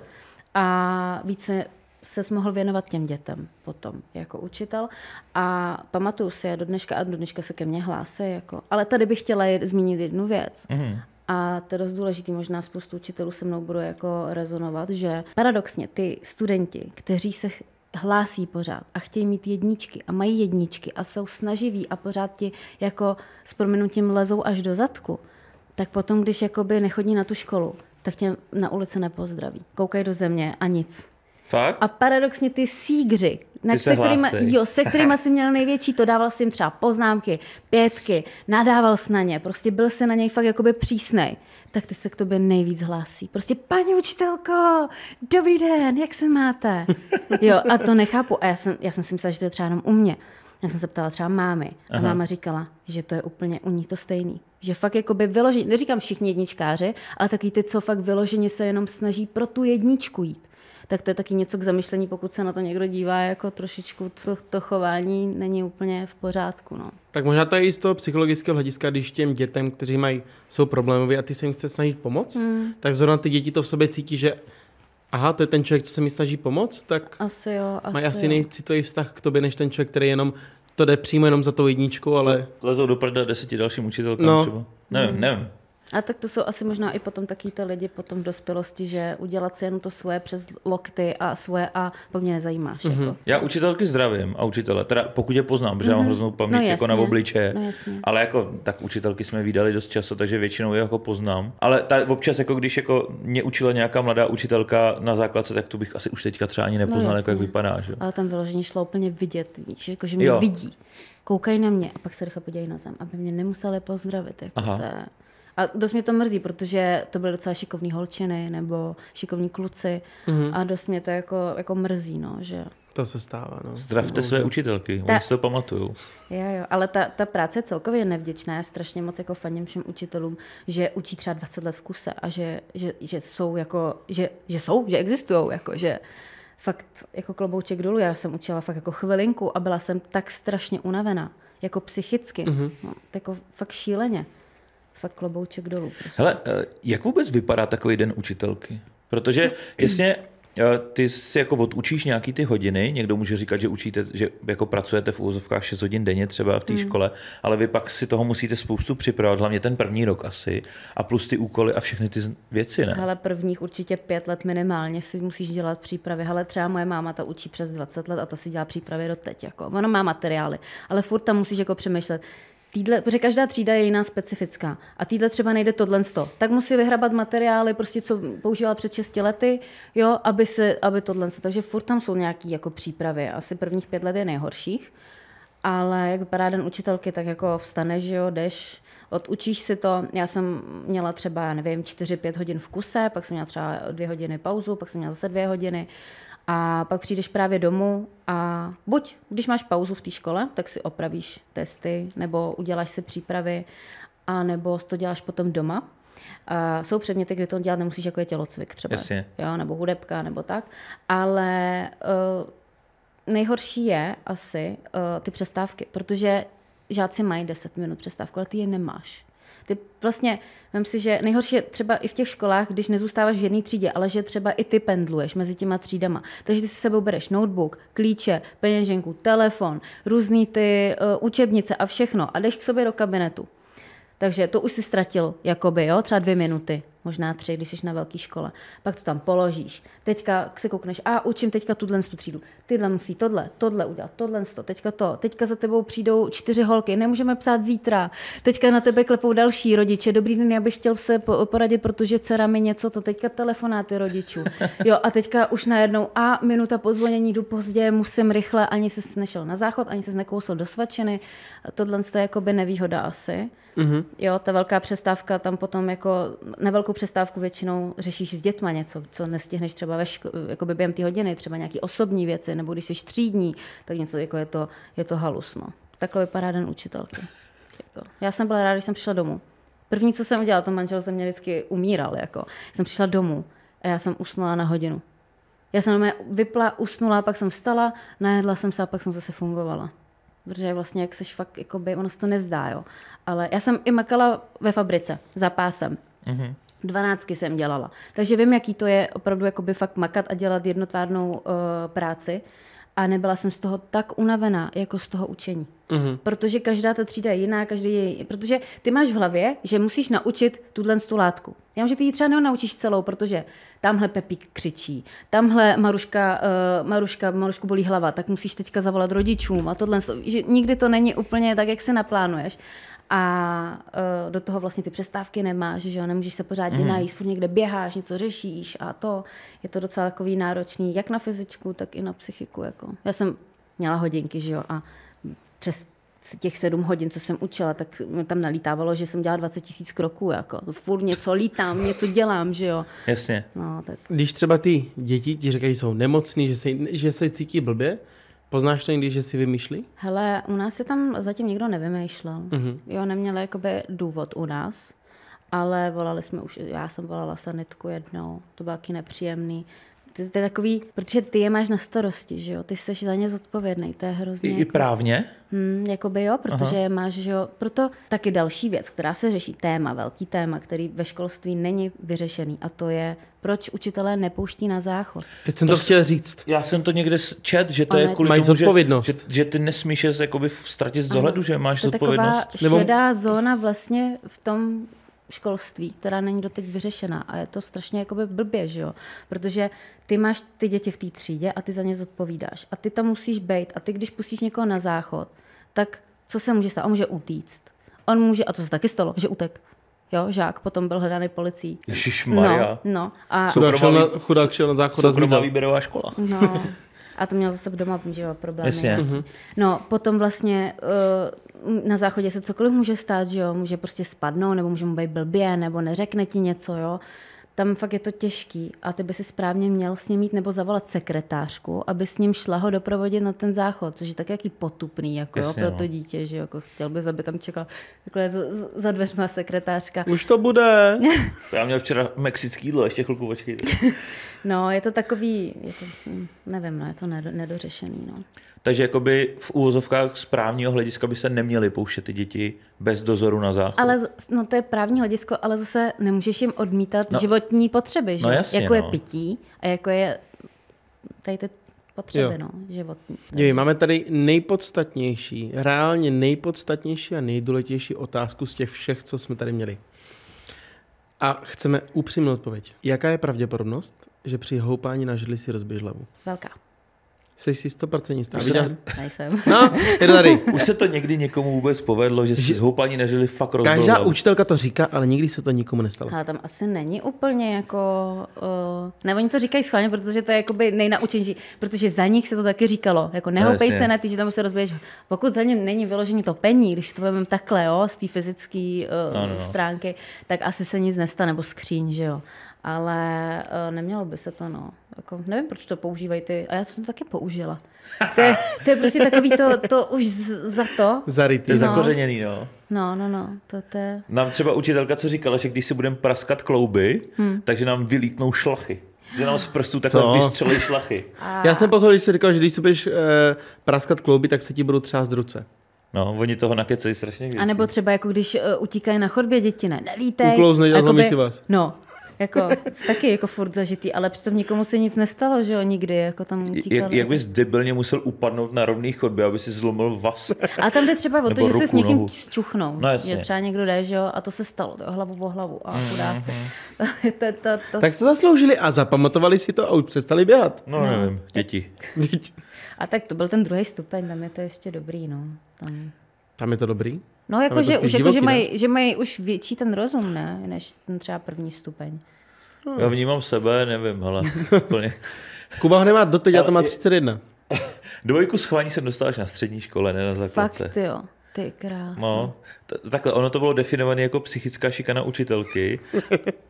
A více ses mohl věnovat těm dětem potom jako učitel. A pamatuju si je do dneška a do dneška se ke mně hlásí. Jako. Ale tady bych chtěla zmínit jednu věc. Mm. A to je dost důležitý, možná spoustu učitelů se mnou budou jako rezonovat, že paradoxně ty studenti, kteří se hlásí pořád a chtějí mít jedničky a mají jedničky a jsou snaživí a pořád ti jako s prominutím lezou až do zadku, tak potom, když jakoby nechodí na tu školu, tak tě na ulici nepozdraví. Koukají do země a nic. Fakt? A paradoxně ty sígři, ty se, kterýma, jo, se kterýma jsi měl největší, to dával jsi jim třeba poznámky, pětky, nadával jsi na ně, prostě byl se na něj fakt jakoby přísnej, tak ty se k tobě nejvíc hlásí. Prostě paní učitelko, dobrý den, jak se máte? Jo, a to nechápu. A já jsem, já jsem si myslela, že to je třeba jenom u mě. Já jsem se ptala třeba mámy a máma říkala, že to je úplně u ní to stejný. Že fakt jakoby vyloženě, neříkám všichni jedničkáři, ale taky ty, co fakt vyloženě se jenom snaží pro tu jedničku jít. Tak to je taky něco k zamyšlení, pokud se na to někdo dívá, jako trošičku to, to chování není úplně v pořádku. No. Tak možná to je i z toho psychologického hlediska, když těm dětem, kteří mají, jsou problémoví a ty se jim chce snažit pomoct, mm. tak zrovna ty děti to v sobě cítí, že aha, to je ten člověk, co se mi snaží pomoct, tak asi jo, asi mají asi nejcitový vztah k tobě, než ten člověk, který jenom to jde přímo jenom za tou jedničkou, ale... Lezou do prda deseti dalším učitelkám no. třeba. Nevím, mm. nevím. A tak to jsou asi možná i potom taky ty lidi potom v dospělosti, že udělat si jenom to svoje přes lokty a svoje a po mě nezajímáš. Mm-hmm. Jako. Já učitelky zdravím a učitele, teda pokud je poznám, protože mm-hmm. mám hroznou paměť no, jako na obličeje, no, ale jako tak učitelky jsme vídali dost často, takže většinou je jako poznám. Ale ta, občas, jako když jako mě učila nějaká mladá učitelka na základce, tak to bych asi už teďka třeba ani nepoznal, no, jako jak vypadá. Že? Ale tam vyloženě šlo úplně vidět, víš, jako, že mě jo. vidí, koukají na mě a pak se rychle podívají na zem, aby mě nemuseli pozdravit. Jako a dost mě to mrzí, protože to byly docela šikovní holčiny nebo šikovní kluci mm-hmm. a dost mě to jako, jako mrzí, no, že... To se stává, no. Zdravte své učitelky, ta... oni si to pamatujou. Jo, jo, ale ta, ta práce je celkově nevděčná, já strašně moc jako faním všem učitelům, že učí třeba dvacet let v kuse a že, že, že jsou jako, že, že jsou, že existujou, jako, že... Fakt jako klobouček dolů, já jsem učila fakt jako chvilinku a byla jsem tak strašně unavená, jako psychicky, mm-hmm. no, jako fakt šíleně. Fakt klobouček dolů. Prostě. Hele, jak vůbec vypadá takový den učitelky? Protože jasně, ty si jako odučíš nějaký ty hodiny, někdo může říkat, že učíte, že jako pracujete v úvozovkách šest hodin denně třeba v té mm. škole, ale vy pak si toho musíte spoustu připravovat, hlavně ten první rok asi, a plus ty úkoly a všechny ty věci, ne? Hele, prvních určitě pět let minimálně si musíš dělat přípravy. Hele, třeba moje máma ta učí přes dvacet let a ta si dělá přípravy doteď. Jako. Ona má materiály, ale furt tam musíš jako přemýšlet. Týdle, protože každá třída je jiná specifická a týdle třeba nejde tohle sto, tak musí vyhrabat materiály, prostě co používala před šesti lety, jo, aby, se, aby tohle sto. Takže furt tam jsou nějaké jako přípravy, asi prvních pět let je nejhorších, ale jak vypadá den učitelky, tak jako vstaneš, že jo, jdeš, odučíš si to, já jsem měla třeba, nevím, čtyři pět hodin v kuse, pak jsem měla třeba dvě hodiny pauzu, pak jsem měla zase dvě hodiny. A pak přijdeš právě domů a buď, když máš pauzu v té škole, tak si opravíš testy nebo uděláš si přípravy a nebo to děláš potom doma. Uh, jsou předměty, kde to dělat nemusíš, jako je tělocvik třeba, jo, nebo hudebka nebo tak, ale uh, nejhorší je asi uh, ty přestávky, protože žáci mají deset minut přestávku, ale ty je nemáš. Ty vlastně, vem si, že nejhorší je třeba i v těch školách, když nezůstáváš v jedné třídě, ale že třeba i ty pendluješ mezi těma třídama. Takže ty si sebou bereš notebook, klíče, peněženku, telefon, různý ty uh, učebnice a všechno a jdeš k sobě do kabinetu. Takže to už si ztratil, jakoby, jo, třeba dvě minuty, možná tři, když jsi na velké škole. Pak to tam položíš. Teďka se koukneš, a učím teďka tuhle tu třídu. Tyhle musí tohle, tohle udělat, tohle to, teďka to. Teďka za tebou přijdou čtyři holky, nemůžeme psát zítra. Teďka na tebe klepou další rodiče. Dobrý den, já bych chtěl se poradit, protože dcera mi něco to, teďka telefonáty rodičů. Jo, a teďka už najednou a minuta pozvonění, jdu pozdě, musím rychle, ani se nešel na záchod, ani se nekousl do svačiny. Tohle je jakoby nevýhoda asi. Mm-hmm. Jo, ta velká přestávka tam potom jako na velkou přestávku většinou řešíš s dětma něco, co nestihneš třeba ve ško- jakoby během té hodiny, třeba nějaké osobní věci, nebo když jsi třídní, tak něco jako je to, je to halus. No. Takhle vypadá den učitelky. Jako. Já jsem byla ráda, když jsem přišla domů. První, co jsem udělala, to manžel ze mě vždycky umíral. Jako. Jsem přišla domů a já jsem usnula na hodinu. Já jsem vypla, usnula, pak jsem vstala, najedla jsem se a pak jsem zase fungovala. Protože vlastně, jak seš fakt, jakoby, ono se to nezdá, jo. Ale já jsem i makala ve fabrice za pásem. Mm-hmm. Dvanáctky jsem dělala. Takže vím, jaký to je opravdu jakoby fakt makat a dělat jednotvárnou uh, práci. A nebyla jsem z toho tak unavená, jako z toho učení. Mm-hmm. Protože každá ta třída je jiná, každý je jiný. Protože ty máš v hlavě, že musíš naučit tuhle tu látku. Já vím, že ty ji třeba neonaučíš celou, protože tamhle Pepík křičí, tamhle Maruška, uh, Maruška, Marušku bolí hlava, tak musíš teďka zavolat rodičům a tohle. Že nikdy to není úplně tak, jak si naplánuješ. A uh, do toho vlastně ty přestávky nemáš, že jo, nemůžeš se pořádně mm-hmm. najíst, furt někde běháš, něco řešíš a to. Je to docela takový náročný, jak na fyzičku, tak i na psychiku. Jako. Já jsem měla hodinky, že jo, a přes těch sedm hodin, co jsem učila, tak mi tam nalítávalo, že jsem dělala dvacet tisíc kroků, jako. Furt něco lítám, něco dělám, že jo. Jasně. No, tak. Když třeba ty děti ti říkají, že jsou nemocný, že se, že se cítí blbě, poznáš to někdy, že si vymýšlí? Hele, u nás se tam zatím nikdo nevymýšlel. Mm-hmm. Jo, neměla jakoby důvod u nás, ale volali jsme už, já jsem volala sanitku jednou, to bylo taky nepříjemný. Ty, ty takový, protože ty je máš na starosti, že jo, ty jsi za ně zodpovědný, to je hrozně. I, jako, i právně? Hm, jakoby jo, protože Aha. je máš, že jo, proto taky další věc, která se řeší, téma, velký téma, který ve školství není vyřešený, a to je, proč učitelé nepouští na záchod. Teď jsem to, to chtěl říct. Já jsem to někde čet, že to ano, je kvůli tomu, že, že, že ty nesmíš je jakoby ztratit z dohledu, ano, že máš to zodpovědnost. To je taková šedá Nebo... zóna vlastně v tom školství, která není doteď vyřešená, a je to strašně jakoby blbě, že jo? Protože ty máš ty děti v té třídě a ty za ně zodpovídáš a ty tam musíš bejt a ty, když pustíš někoho na záchod, tak co se může stát? On může utíct. On může, a to se taky stalo, že utek. Jo, žák potom byl hledaný policií. Ježišmarja. No, no. A chudák šel na záchod a zmizel. Výběrová škola. No. A to měl zase doma, že jo, problémy. Jasně. No, potom vlastně uh, na záchodě se cokoliv může stát, že jo, může prostě spadnout, nebo může mu být blbě, nebo neřekne ti něco, jo. Tam fakt je to těžký a ty by si správně měl s ním jít nebo zavolat sekretářku, aby s ním šla ho doprovodit na ten záchod, což je tak jaký potupný, jako Jasně, jo, pro to dítě, že jo, jako chtěl bys, aby tam čekala takhle za, za dveřma sekretářka. Už to bude. Já měl včera mexický jídlo, ještě chvilku počkejte. No, je to takový, je to, nevím, no, je to nedořešený, no. Takže jakoby v úvozovkách z právního hlediska by se neměly pouštět ty děti bez dozoru na záchod. Ale no, to je právní hledisko, ale zase nemůžeš jim odmítat no, životní potřeby, že? No jasně, jako no. je pití a jako je tady ty potřeby no, životní. Děkuji, máme tady nejpodstatnější, reálně nejpodstatnější a nejdůležitější otázku z těch všech, co jsme tady měli. A chceme upřímnou odpověď. Jaká je pravděpodobnost, že při houpání na židli si rozbiješ hlavu? Velká. Jsi si sto procent jistá. Nejsem. No, je tady. Už se to někdy někomu vůbec povedlo, že si zhoupání nežili fakt rozbilo. Každá učitelka to říká, ale nikdy se to nikomu nestalo. Ale tam asi není úplně jako... Uh, ne, oni to říkají schválně, protože to je jakoby nejnaučenější. Protože za nich se to taky říkalo. Jako nehoupej se na ty, že tam se rozbiješ. Pokud za ně není vyloženě to pení, když to vezmeme takhle, jo, z té fyzické uh, no, no. stránky, tak asi se nic nestane, nebo skříň, že jo. Ale uh, nemělo by se to, no. Jako, nevím, proč to používají ty. A já jsem to taky použila. To je, to je prostě takový to, to už z, za to. Zarytý. No. Zakořeněný, no. No, no, no. To, to je... Nám třeba učitelka, co říkala, že když si budeme praskat klouby, hmm. takže nám vylítnou šlachy. Že nám z prstů takhle vystřelí šlachy. A... Já jsem pochopil, když jsi říkal, že když si budeš uh, praskat klouby, tak se ti budou třást z ruce. No, oni toho nakecají strašně věcí. A nebo třeba jako když uh, utíkají na chodbě děti, ne, nelítej. Uklouznej a zlomí si vás. No. Jako, taky jako furt zažitý, ale přitom nikomu se nic nestalo, že jo, nikdy, jako tam utíkali. Jak, jak bys debilně musel upadnout na rovný chodbě, aby si zlomil vas. A tam jde třeba o to, že se s někým nohu. čuchnou. No, že třeba někdo jde, že jo, a to se stalo, to hlavu o hlavu a chudáci. Mm-hmm. to, to, to... Tak se zasloužili a zapamatovali si to a už přestali běhat. No, no. nevím, děti. A tak to byl ten druhý stupeň, tam je to ještě dobrý, no. Tam, tam je to dobrý? No, jako, že, už, divoký, jako že, mají, že mají už větší ten rozum, ne? Než ten třeba první stupeň. Hmm. Já vnímám sebe, nevím, hele, úplně. Kuba ho nemá doteď, já to má třicet jedna. Dvojku schvání jsem dostáváš na střední škole, ne na základce. Fakt, jo. Ty krásný. No, t- takhle, ono to bylo definované jako psychická šikana učitelky,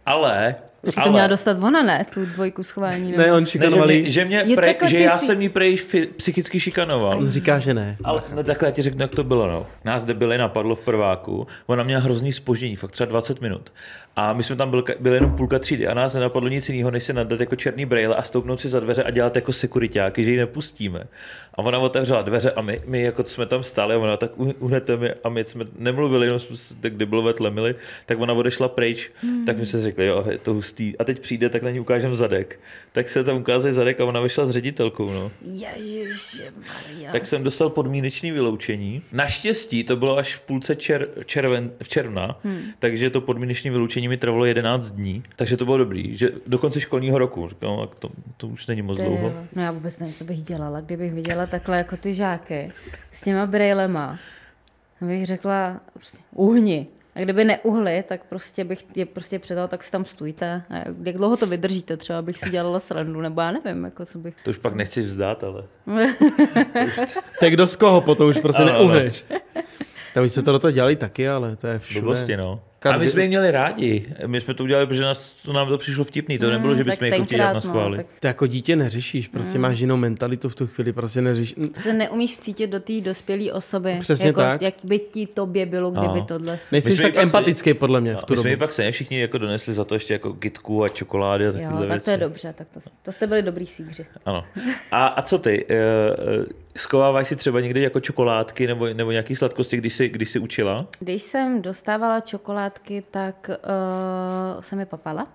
ale... Počkej, to měla dostat ona, ne? Tu dvojku schování. Ne, ne on šikanovalý. Ne, že mě, že, mě jo, pre, že já jsi... jsem jí prej psychicky šikanoval. On říká, že ne. Ale, no, takhle já ti řeknu, jak to bylo. No. Nás debily napadlo v prváku, ona měla hrozný zpoždění, fakt třeba dvacet minut. A my jsme tam byli, byli jenom půlka třídy a nás nenapadlo nic jiného, než se nadat jako černý brejle a stoupnout si za dveře a dělat jako sekuriťáky, že ji nepustíme. A ona otevřela dveře a my, my jako jsme tam stáli a ona tak uhnete mi a my jsme nemluvili, jenom jsme tak debilové tlemili, tak ona odešla pryč, hmm. tak my jsme řekli, jo, to hustý. A teď přijde, tak na ní ukážem zadek. Tak se tam ukáže zadek a ona vyšla s ředitelkou. No. Ježišmarja. Tak jsem dostal podmínečné vyloučení. Naštěstí to bylo až v půlce čer, červen, června, hmm. takže to podmínečné vyloučení mi trvalo jedenáct dní. Takže to bylo dobrý, že do konce školního roku. No, to, to už není moc Ty, dlouho. No já vůbec nevím, co bych dělala, kdybych viděla takhle jako ty žáky s těma brejlema. Bych řekla, prostě, uhni. A kdyby neuhli, tak prostě bych je prostě předala, tak si tam stůjte. A jak dlouho to vydržíte, třeba bych si dělala srandu, nebo já nevím, jako co bych... To už pak nechci vzdát, ale... Tak kdo z koho potom už prostě neuhneš. Tam už se to do toho dělali taky, ale to je všude. Blbosti, no. A my jsme je měli rádi. My jsme to udělali, protože nás, to nám to přišlo vtipný. To mm, nebylo, že bychom je chtěli dělat na schvály. No, tak... To jako dítě neřešíš, prostě mm. máš jinou mentalitu v tu chvíli, prostě neřešíš. Se neumíš vcítit do té dospělé osoby. Přesně jako, tak. Jak by ti tobě bylo, kdyby no. tohle... Nejsi tak empatický, se... podle mě. No, v tu my dobu. Jsme pak se všichni jako donesli za to ještě jako kytku a čokolády a takové věci. Jo, tak to je dobře. Tak to, to jste byli dobrý sígři. Ano. A, a co ty? Schováváš si třeba někdy jako čokoládky nebo, nebo nějaký sladkosti, když jsi, když jsi učila? Když jsem dostávala čokoládky, tak uh, jsem je papala.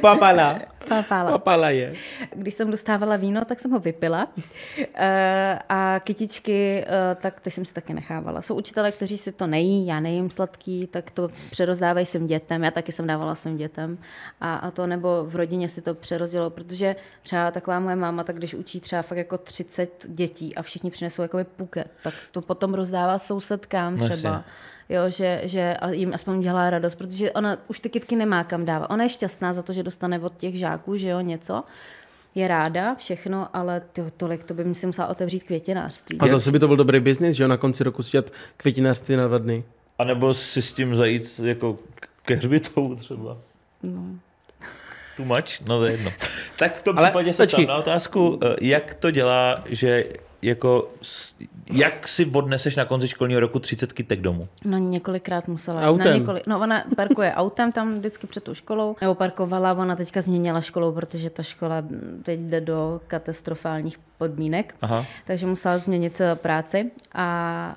papala. Papala. Papala je. Když jsem dostávala víno, tak jsem ho vypila. Uh, a kytičky, uh, tak ty jsem si taky nechávala. Jsou učitelé, kteří si to nejí, já nejím sladký, tak to přerozdávají svým dětem. Já taky jsem dávala svým dětem. A, a to nebo v rodině si to přerozdělo, protože třeba taková moje máma, tak když učí třeba fakt jako třicet dětí a všichni přinesou jakoby puket, tak to potom rozdává sousedkám třeba. Jo, že, že jim aspoň dělá radost, protože ona už ty kytky nemá kam dávat. Ona je šťastná za to, že dostane od těch žáků, že jo, něco. Je ráda, všechno, ale tyho, tolik, to by si musela otevřít květinářství. A zase by to byl dobrý biznis, že jo, na konci roku si dělat květinářství na dva dny. A nebo si s tím zajít jako ke hřbitou třeba. No. Too much? No to je jedno. Tak v tom ale případě se ptám na otázku, jak to dělá, že jako, jak si odneseš na konci školního roku třicet kytek domů? No několikrát musela. Autem? Na několik, no ona parkuje autem tam vždycky před tou školou, nebo parkovala, ona teďka změnila školu, protože ta škola teď jde do katastrofálních podmínek, aha, takže musela změnit práci a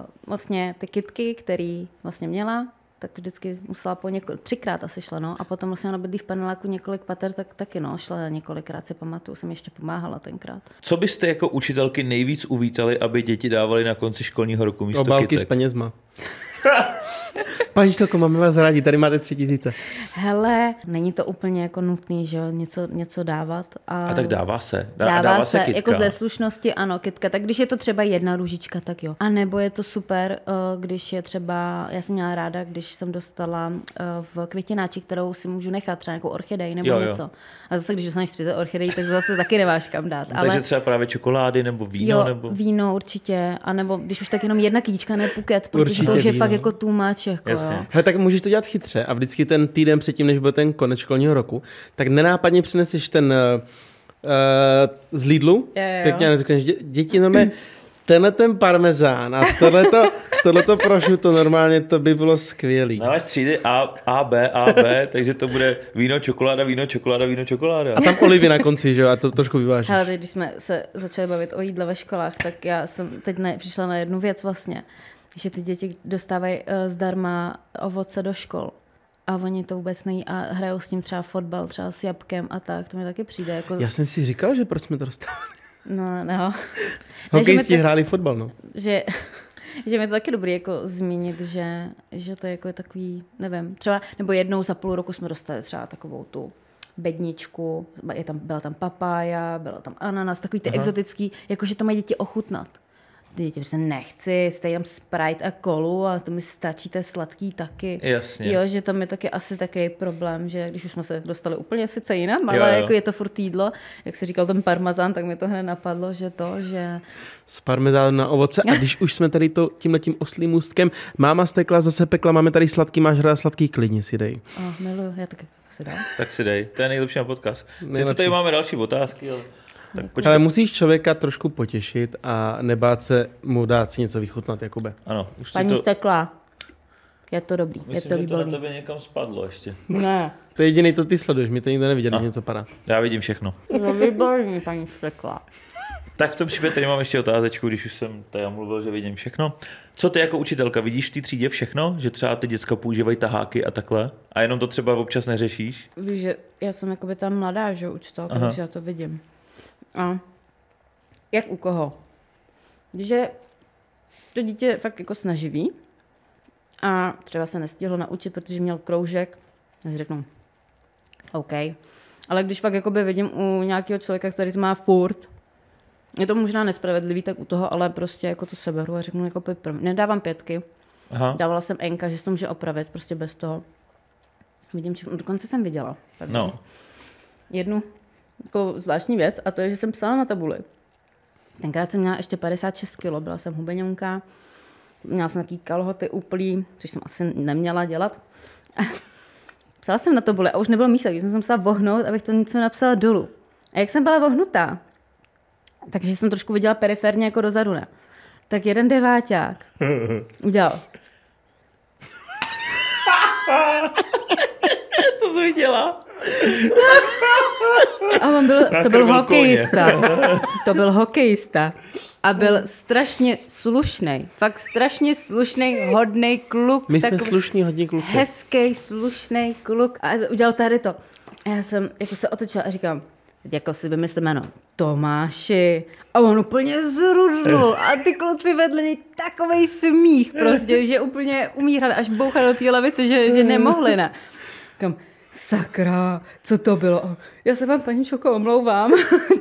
uh, vlastně ty kytky, který vlastně měla, tak vždycky musela po něko- třikrát asi šla, no, a potom vlastně ona bydlí v paneláku několik pater, tak taky, no, šla několikrát, si pamatuju, jsem ještě pomáhala tenkrát. Co byste jako učitelky nejvíc uvítali, aby děti dávaly na konci školního roku místo kytek? Obálky s penězma. Paní Štelko, máme vás rádi, tady máte tři tisíce. Hele, není to úplně jako nutný, že jo, něco, něco dávat. A, a tak dává se. Dá, dává, dává se, se kytka. Jako ze slušnosti, ano, kytka. Tak když je to třeba jedna růžička, tak jo. A nebo je to super, když je třeba, já jsem měla ráda, když jsem dostala v květináči, kterou si můžu nechat, třeba nějakou orchidej nebo jo, něco. Jo. A zase, když dostaneš třicet orchidejí, tak zase taky nemáš kam dát. No, ale... Takže třeba právě čokolády nebo víno? Jo, nebo... víno určitě. A nebo když už tak jenom jedna kytička, ne puket, protože to už je fakt jako tůmáč, jako. Hele, tak můžeš to dělat chytře a vždycky ten týden předtím, než bude ten konec školního roku, tak nenápadně přineseš ten uh, z Lidlu, pěkně neřekneš, dě, děti, no mě, tenhle ten parmezán a tohleto, tohleto prosciutto, normálně to by bylo skvělý. No, máš třídy A, A, B, A, B, takže to bude víno, čokoláda, víno, čokoláda, víno, čokoláda. A tam olivy na konci, že jo, a to trošku vyvážíš. Ale když jsme se začali bavit o jídle ve školách, tak já jsem teď ne, přišla na jednu věc vlastně, že ty děti dostávají uh, zdarma ovoce do škol a oni to vůbec nejí a hrajou s ním třeba fotbal, třeba s jabkem a tak, to mi taky přijde. Jako... Já jsem si říkal, že proč jsme to dostávali. No, no. Hokejisti hráli fotbal, no. Že... Že mi to taky dobrý jako zmínit, že, že to je jako takový, nevím, třeba, nebo jednou za půl roku jsme dostali třeba takovou tu bedničku, je tam, byla tam papája, byla tam ananas, takový ty aha, exotický, jakože to mají děti ochutnat. Ty děti prostě nechci, stejně tam Sprite a kolu a to mi stačí, to je sladký taky. Jasně. Jo, že tam je taky asi takový problém, že když už jsme se dostali úplně sice jinam, ale jo, jo, jako je to furt jídlo, jak jsi říkal ten parmezán, tak mi to hned napadlo, že to, že... S parmezánem na ovoce a když už jsme tady to, tímhletím oslým můstkem, máma stekla, zase pekla, máme tady sladký, máš ráda sladký, klidně si dej. Oh, miluju, já taky si dám. Tak si dej, to je nejlepší na podcast. Sice tady máme další otázky, ale... Tak ale musíš člověka trošku potěšit a nebát se mu dát si něco vychutnat, Jakube. Ano, už paní to... Stekla, je to dobrý. Myslím, je to, že to na tebe někam spadlo ještě. Ne. To je jediný, to ty sleduješ, my to nikdo neviděl, no, něco padá. Já vidím všechno. No výborný, paní Stekla. Tak v tom případě tady mám ještě otázečku, když už jsem tady mluvil, že vidím všechno. Co ty jako učitelka, vidíš v té třídě všechno? Že třeba ty děcka používají taháky a takhle? A jenom to třeba občas neřešíš? Víš, že já jsem jakoby tam mladá, že učitelka, takže já to vidím. A jak u koho? Že to dítě fakt jako snaživí a třeba se nestihlo naučit, protože měl kroužek, takže řeknu OK. Ale když fakt jakoby vidím u nějakého člověka, který to má furt, je to možná nespravedlivý, tak u toho, ale prostě jako to seberu a řeknu, jako prv, nedávám pětky, aha, dávala jsem enka, že to může opravit, prostě bez toho. Vidím, že dokonce jsem viděla no. jednu takovou zvláštní věc a to je, že jsem psala na tabuli. Tenkrát jsem měla ještě padesát šest kilo, byla jsem hubeňonka, měla jsem takový kalhoty uplý, což jsem asi neměla dělat. Psala jsem na tabuli a už nebylo místa, když jsem se musela vohnout, abych to něco napsala dolů. A jak jsem byla vohnutá, takže jsem trošku viděla periferně jako dozadu, ne? Tak jeden deváťák udělal. To jsi viděla? A on byl, to byl hokejista. To byl hokejista. A byl strašně slušnej. Fakt strašně slušnej, hodnej kluk. My jsme slušný, hodný kluk. Hezký, slušnej kluk. A udělal tady to. A já jsem jako se otočila a říkám, teď jako si vymyslím jméno Tomáši. A on úplně zrudnul. A ty kluci vedle něj takovej smích prostě, že úplně umírali, až bouchali do té lavice, že, že nemohli, ne. Říkám, sakra, co to bylo? Já se vám, paní Čoko, omlouvám.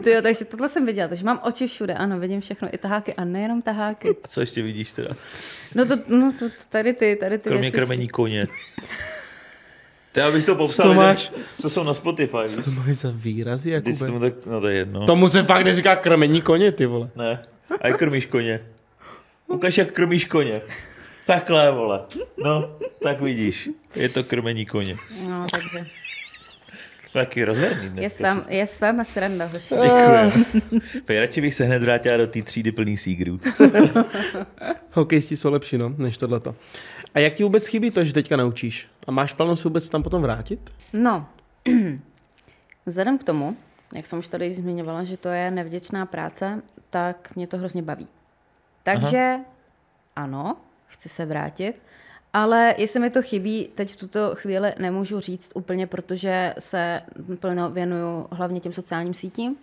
Tyjo, takže tohle jsem viděla, takže mám oči všude, ano, vidím všechno, i taháky a nejenom taháky. A co ještě vidíš teda? No to, no to tady ty, tady ty kromě věcičky. Krmení koně. Já bych to popsal, co, máš, než, co jsou na Spotify. Co to máš za výrazy, Jakube? Tomu, tak, no to je jedno. Tomu se fakt neříká krmení koně, ty vole. Ne, a jak krmíš koně. Ukaž, jak krmíš koně. Takhle, vole. No, tak vidíš. Je to krmení koně. No, takže. Taky rozhodný dnes. Je s váma sranda, hoši. Děkuji. Radši bych se hned vrátila do té třídy plný sígrů. Hokejisti jsou lepší, no, než tohleto. A jak ti vůbec chybí to, že teďka naučíš? A máš plán se vůbec tam potom vrátit? No, vzhledem k tomu, jak jsem už tady zmiňovala, že to je nevděčná práce, tak mě to hrozně baví. Takže aha, ano, chci se vrátit, ale jestli mi to chybí, teď v tuto chvíli nemůžu říct úplně, protože se plně věnuju hlavně těm sociálním sítím,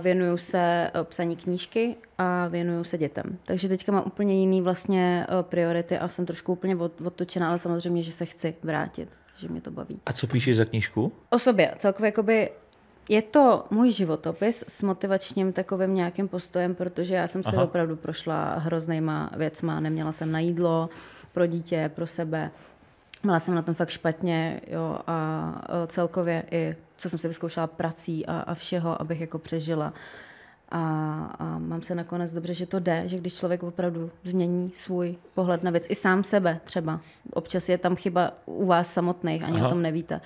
věnuju se psaní knížky a věnuju se dětem. Takže teďka mám úplně jiný vlastně priority a jsem trošku úplně odtočená, ale samozřejmě, že se chci vrátit, že mě to baví. A co píšeš za knížku? O sobě. Celkově jakoby je to můj životopis s motivačním takovým nějakým postojem, protože já jsem se opravdu prošla hroznýma věcma, neměla jsem na jídlo, pro dítě, pro sebe. Měla jsem na tom fakt špatně, jo, a celkově i co jsem si vyzkoušela prací a, a všeho, abych jako přežila. A, a mám se nakonec dobře, že to jde, že když člověk opravdu změní svůj pohled na věc, i sám sebe třeba, občas je tam chyba u vás samotných, ani aha, o tom nevíte,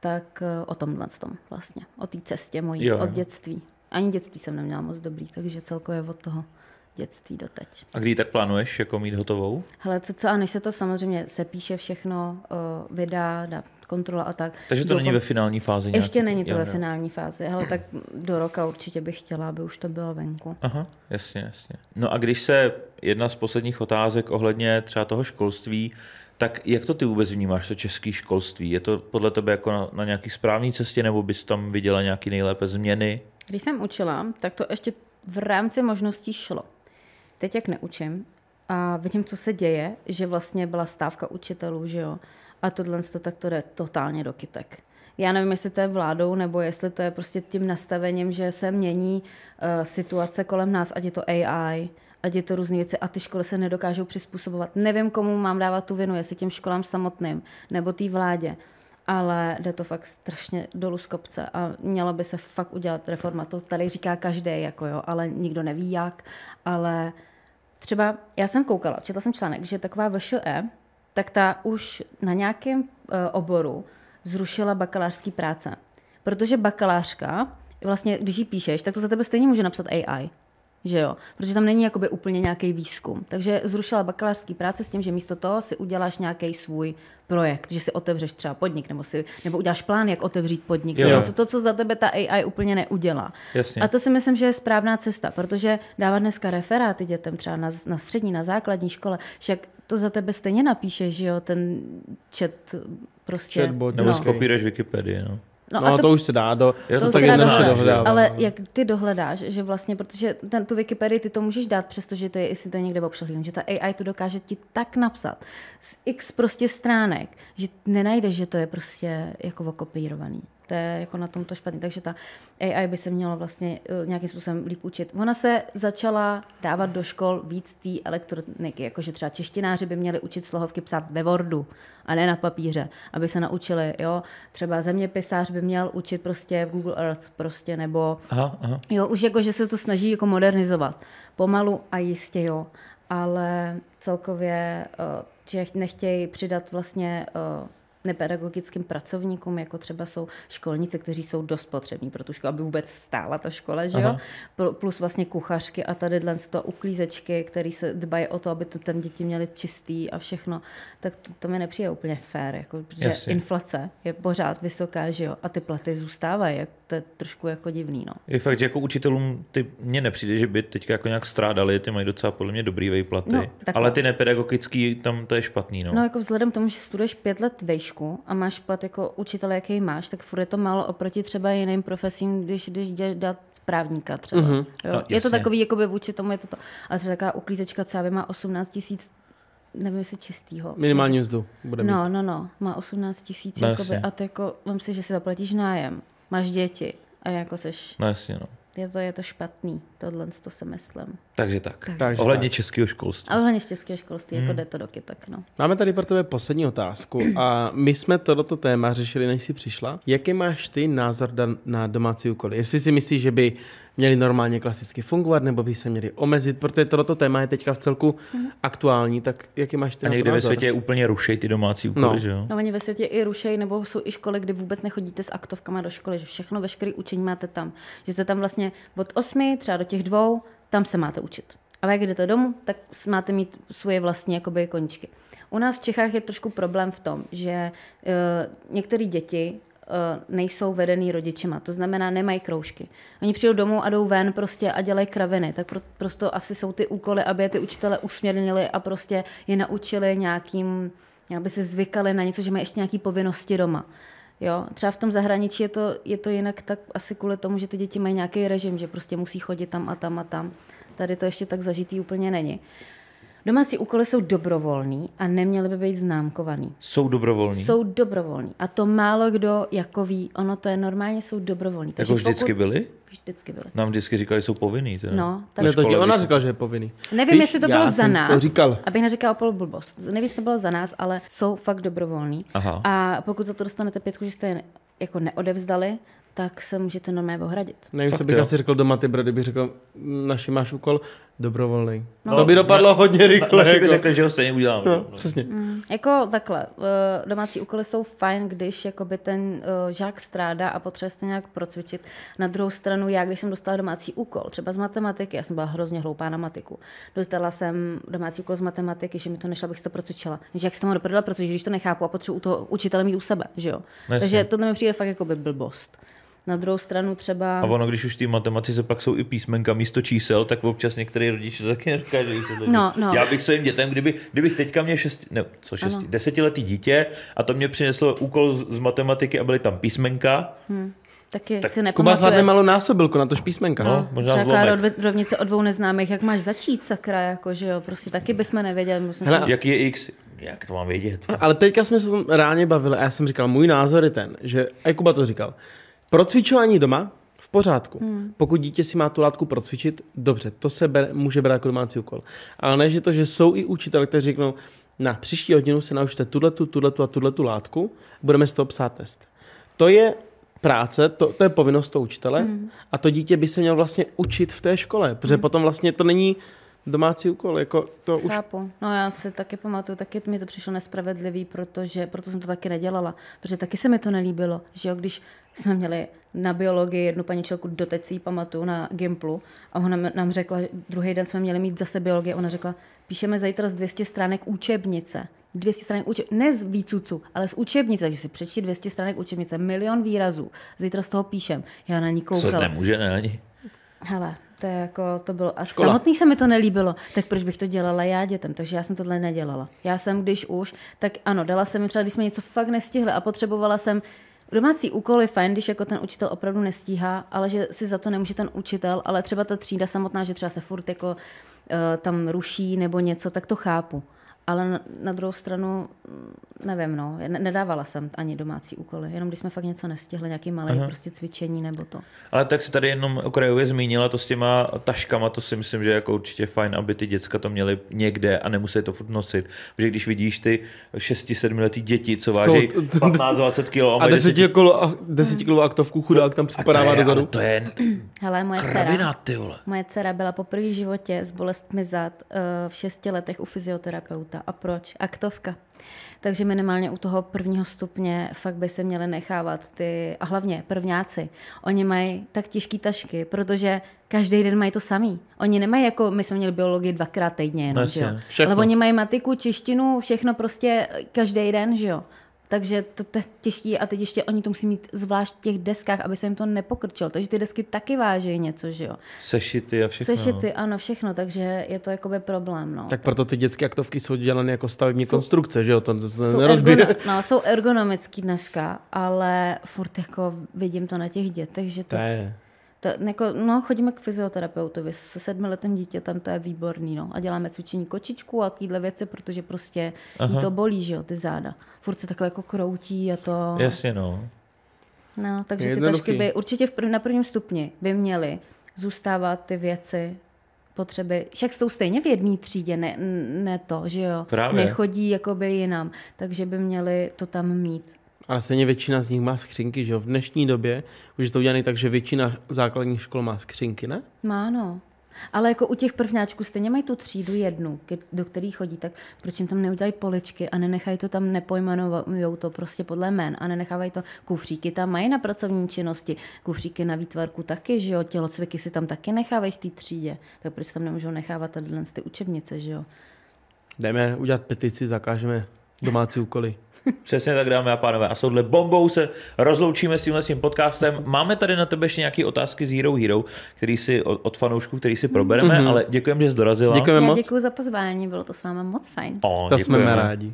tak o tomhle tom vlastně, o té cestě mojí, jo, od dětství. Ani dětství jsem neměla moc dobrý, takže celkově od toho dětství doteď. A kdy tak plánuješ jako mít hotovou? Hele, co a než se to samozřejmě sepíše všechno, vydá, dá kontrola a tak. Takže to do... není ve finální fázi nějaký? Ještě není to jo, ve jo. finální fázi, ale tak do roka určitě bych chtěla, aby už to bylo venku. Aha, jasně, jasně. No a když se jedna z posledních otázek ohledně třeba toho školství, tak jak to ty vůbec vnímáš, to české školství? Je to podle tebe jako na, na nějaký správný cestě, nebo bys tam viděla nějaké nejlépe změny? Když jsem učila, tak to ještě v rámci možností šlo. Teď jak neučím a vidím, co se děje, že vlastně byla stávka učitelů, že jo, a tohle to takto jde totálně do kytek. Já nevím, jestli to je vládou, nebo jestli to je prostě tím nastavením, že se mění uh, situace kolem nás, ať je to A I, ať je to různé věci a ty školy se nedokážou přizpůsobovat. Nevím, komu mám dávat tu vinu, jestli těm školám samotným, nebo té vládě, ale jde to fakt strašně dolů z kopce a měla by se fakt udělat reforma. To tady říká každý, jako jo, ale nikdo neví jak, ale třeba já jsem koukala, četla jsem článek, že taková V Š E, tak ta už na nějakém oboru zrušila bakalářský práce. Protože bakalářka, vlastně, když ji píšeš, tak to za tebe stejně může napsat A I. že jo, protože tam není jakoby úplně nějaký výzkum. Takže zrušila bakalářský práce s tím, že místo toho si uděláš nějaký svůj projekt, že si otevřeš třeba podnik, nebo si nebo uděláš plán, jak otevřít podnik. Jo. To, to, co za tebe ta A I úplně neudělá. Jasně. A to si myslím, že je správná cesta, protože dávat dneska referáty dětem třeba na, na střední, na základní škole, však to za tebe stejně napíše, že jo, ten chat prostě... Chatbot, nebo no. skopíruješ Wikipedii, no. No, no a to, to už se dá, do, to, to se taky dohledává. Ale jak ty dohledáš, že vlastně, protože ten, tu Wikipedii ty to můžeš dát, přestože ty si to někde obšahlí, že ta A I to dokáže ti tak napsat z x prostě stránek, že nenajdeš, že to je prostě jako okopírovaný. To je jako na tom to špatný. Takže ta A I by se měla vlastně nějakým způsobem líp učit. Ona se začala dávat do škol víc té elektroniky, jakože třeba češtináři by měli učit slohovky psát ve Wordu a ne na papíře, aby se naučili, jo, třeba zeměpisář by měl učit prostě v Google Earth prostě, nebo aha, aha. jo, už jakože se to snaží jako modernizovat. Pomalu a jistě, jo, ale celkově, že nechtějí přidat vlastně nepedagogickým pracovníkům, jako třeba jsou školníci, kteří jsou dost potřební pro tu školu, aby vůbec stála ta škola, že jo? Plus vlastně kuchařky a tadyhle z toho uklízečky, který se dbají o to, aby to tam děti měly čistý a všechno, tak to, to mi nepřijde úplně fér, jako, protože Jasně. inflace je pořád vysoká, že jo? A ty platy zůstávají, jak to je trošku jako divný, no. Je fakt, že jako učitelům ty mně nepřijde, že by teďka jako nějak strádali, ty mají docela podle mě dobrý vejplaty, no, ale ty nepedagogický, tam to je špatný, no. No jako vzhledem k tomu, že studuješ pět let vejšku a máš plat jako učitele, jaký máš, tak furt je to málo oproti třeba jiným profesím, když jdeš dělat právníka třeba. Mm-hmm. No, je to takový, jakoby vůči tomu je to to. A třeba taková uklízečka třeba má osmnáct tisíc, nevím, jestli čistýho. Minimální mzdu bude mít. No, no, no, má osmnáct tisíc no, jakoby, a to jako, mám si, že si zaplatíš nájem. Máš děti a jako seš... No jasně, no. Je to, je to špatný, tohle to se myslím. Takže tak. Takže Takže ohledně tak. českého školství. A ohledně českého školství, hmm. jako jde to do kytek, no. Máme tady pro tebe poslední otázku a my jsme toto téma řešili, než jsi přišla. Jaký máš ty názor na domácí úkoly? Jestli si myslíš, že by měly normálně klasicky fungovat, nebo by se měly omezit, protože toto téma je teďka v celku hmm. aktuální, tak jaký máš ty názor? A někde ve světě úplně rušej ty domácí úkoly, no. že jo? No, oni ve světě i rušej, nebo jsou i školy, kdy vůbec nechodíte s aktovkama do školy, že všechno, veškeré učení máte tam, že jste tam vlastně od osmi třeba do těch dvou, tam se máte učit. A jak jdete domů, tak máte mít svoje vlastní jakoby koníčky. U nás v Čechách je trošku problém v tom, že uh, některé děti uh, nejsou vedený rodičema, to znamená nemají kroužky. Oni přijdou domů a jdou ven prostě a dělají kraviny, tak pro, prosto asi jsou ty úkoly, aby je ty učitele usměrnili a prostě je naučili nějakým, aby se zvykali na něco, že mají ještě nějaké povinnosti doma. Jo, třeba v tom zahraničí je to, je to jinak tak asi kvůli tomu, že ty děti mají nějaký režim, že prostě musí chodit tam a tam a tam. Tady to ještě tak zažitý úplně není. Domácí úkoly jsou dobrovolný a neměly by být známkovaný. Jsou dobrovolný? Jsou dobrovolný. A to málo kdo jako ví, ono to je normálně, jsou dobrovolný. Takže jako vždycky pokud... byli? Vždycky byli. Nám vždycky říkali, jsou povinný. Teda. No, tak to ti ona říkala, že je povinný. Nevím, Víš, jestli to bylo za nás, to říkal. abych neříkala opolu blbost. Nevím, jestli to bylo za nás, ale jsou fakt dobrovolný. Aha. A pokud za to dostanete pětku, že jste je jako neodevzdali, tak se můžete normálně ohradit. Nevím, Fakt, co bych jo. asi řekl doma, ty brady, bych řekl, naši máš úkol, dobrovolný. No. To by dopadlo na, hodně rychle. Naši by řekli, že ho stejně udělám. No, přesně. Mm, jako takhle, domácí úkoly jsou fajn, když jakoby ten žák strádá a potřebuje to nějak procvičit. Na druhou stranu, já když jsem dostala domácí úkol, třeba z matematiky, já jsem byla hrozně hloupá na matiku, dostala jsem domácí úkol z matematiky, že mi to nešlo, abych to procvičila. Jak jsem to doprdala, protože když to nechápu a potřebuji toho učitele mít u sebe, že jo. Myslím. Takže tohle mi přijde fakt jako by blbost. Na druhou stranu třeba... A ono, když už ty matematice pak jsou i písmenka místo čísel, tak občas některý rodiče taky říkají, že se to no, no. Já bych svým dětem, kdyby, kdybych teďka mě šesti, ne, co šesti, ano. desetiletý dítě a to mě přineslo úkol z matematiky a byly tam písmenka, hmm. Taky tak si nepamatuješ. Kuba zvládne malou násobilku, na tož písmenka. No, no, možná zlomek. Rovnice o dvou neznámých, jak máš začít, sakra, jako, že jo, prostě taky bychom nevěděli. Hele, si... Jaký je X? Jak to mám vědět? Ale teďka jsme se ráně bavili a já jsem říkal, můj názor je ten, že, a Kuba to říkal, procvičování doma v pořádku. Hmm. Pokud dítě si má tu látku procvičit, dobře, to se bere, může brát jako domácí úkol. Ale ne, že to, že jsou i učitelé, kteří řeknou, na příští hodinu se naučte tuhletu, tuhletu a tuhletu látku, budeme z toho psát test. To je práce, to, to je povinnost toho učitele hmm. a to dítě by se mělo vlastně učit v té škole, protože hmm. potom vlastně to není... domácí úkol, jako to už... Chápu. No já si taky pamatuju, taky mi to přišlo nespravedlivý, protože, proto jsem to taky nedělala, protože taky se mi to nelíbilo, že jo, když jsme měli na biologii jednu paničelku, doteď si ji pamatuju, na Gimplu, a ona nám řekla, druhý den jsme měli mít zase biologie, ona řekla, píšeme zítra z dvou set stránek učebnice. dvě stě stránek učebnice, ne z výcucu, ale z učebnice, takže si přečti dvě stě stránek učebnice, milion výrazů, zítra z toho píšem. Já na ní koukala. Co nemůže, ne ani? Hele, to, jako, to bylo, a škola. Samotný se mi to nelíbilo, tak proč bych to dělala já dětem, takže já jsem tohle nedělala. Já jsem, když už, tak ano, dala jsem mi třeba, když jsme něco fakt nestihli a potřebovala jsem, domácí úkol je fajn, když jako ten učitel opravdu nestíhá, ale že si za to nemůže ten učitel, ale třeba ta třída samotná, že třeba se furt jako, uh, tam ruší nebo něco, tak to chápu. Ale na, na druhou stranu, nevím, no, nedávala jsem ani domácí úkoly, jenom když jsme fakt něco nestihli, nějaký malý prostě cvičení nebo to. Ale tak se tady jenom okrajově zmínila to s těma taškama, to si myslím, že je jako určitě fajn, aby ty děcka to měly někde a nemuseli to furt nosit. Protože když vidíš ty šesti sedmiletý děti, co vážejí patnáct dvacet kilo a deset kilo aktovku, chudák tam připadává dozadu. To je kravina, ty vole. Moje dcera byla poprvé v životě s bolestmi zad v šesti letech u fyzioterapeuta. A proč? Aktovka. Takže minimálně u toho prvního stupně fakt by se měli nechávat ty, a hlavně prvňáci, oni mají tak těžké tašky, protože každý den mají to samý. Oni nemají jako, my jsme měli biologii dvakrát týdně jenom, že jo? Ale oni mají matiku, češtinu, všechno prostě každý den, že jo? Takže to je těžké a teď ještě oni to musí mít zvlášť v těch deskách, aby se jim to nepokrčilo. Takže ty desky taky vážejí něco, že jo? Sešity a všechno. Sešity, ano, všechno, takže je to jakoby problém, no. Tak proto ty dětské aktovky jsou dělané jako stavební jsou, konstrukce, že jo? To jsou, ergono, no, jsou ergonomický dneska, ale furt jako vidím to na těch dětech, že to... to je. To, jako, no, chodíme k fyzioterapeutovi se sedmiletým dítětem, to je výborný, no. A děláme cvičení kočičku a týhle věci, protože prostě Aha. jí to bolí, že jo, ty záda. Furt se takhle jako kroutí a to... Jasně, no. No, takže ty tašky by určitě v prv, na prvním stupni by měly zůstávat ty věci, potřeby. Však jsou stejně v jedné třídě, ne, ne to, že jo. Právě. Nechodí jakoby jinam, takže by měli to tam mít. Ale stejně většina z nich má skřínky, že jo? V dnešní době už je to udělané tak, že většina základních škol má skřínky, ne? Má, no. Ale jako u těch prvňáčků stejně mají tu třídu jednu, do které chodí, tak proč jim tam neudělají poličky a nenechají to tam, nepojmenujou to prostě podle jmen a nenechávají to. Kufříky tam mají na pracovní činnosti, kufříky na výtvarku taky, že jo? Tělocviky si tam taky nechávají v té třídě. Tak proč tam nemůžou nechávat tady ty učebnice, že jo? Jdeme udělat petici, zakážeme domácí úkoly. Přesně tak, dámy a pánové. A s touhle bombou se rozloučíme s tímhle s tím podcastem. Máme tady na tebe ještě nějaké otázky z Hero Hero, který si od fanoušků, který si probereme, mm-hmm. ale děkujeme, že jsi dorazila. Děkujeme moc. Děkuji za pozvání, bylo to s váma moc fajn. O, to děkujeme. Jsme rádi.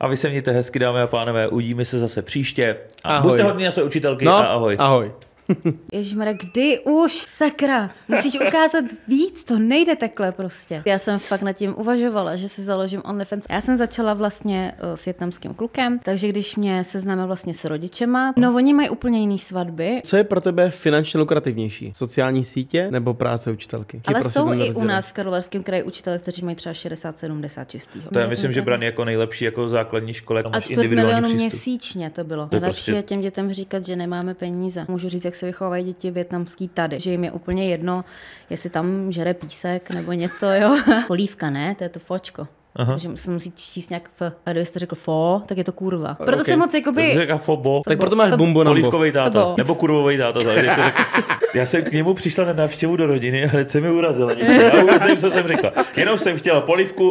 A vy se mějte hezky, dámy a pánové, uvidíme se zase příště. A ahoj. Buďte hodní na své učitelky no, a ahoj. Ahoj. Ježmere, kdy už? Sakra, musíš ukázat víc, to nejde takhle prostě. Já jsem fakt nad tím uvažovala, že si založím OnlyFans. Já jsem začala vlastně s vietnamským klukem, takže když mě seznáme vlastně s rodičema, no oni mají úplně jiný svatby. Co je pro tebe finančně lukrativnější? Sociální sítě nebo práce učitelky? Ale prosím, jsou i u nás v Karlovarském kraji učitelé, kteří mají třeba šedesát sedmdesát čistýho. To já myslím, že brány jako nejlepší jako základní škole. A čtvrt milionu měsíčně to bylo. To nejlepší prostě... těm dětem říkat, že nemáme peníze. Můžu říct, jak se vychovávají děti vietnamský tady, že jim je úplně jedno, jestli tam žere písek nebo něco, jo. Polívka, ne? To je to fočko. Aha. Takže se musí číst nějak f. A kdybyste řekl fo, tak je to kurva. Proto okay. se moc jakoby... To řekl fobo. Tak proto máš bumbo na polívkovej táta. Nebo kurvovej táta. Já jsem k němu přišla na návštěvu do rodiny a hned se mi urazila. Já vůbec nevím, co jsem říkala. Jenom jsem chtěla polívku.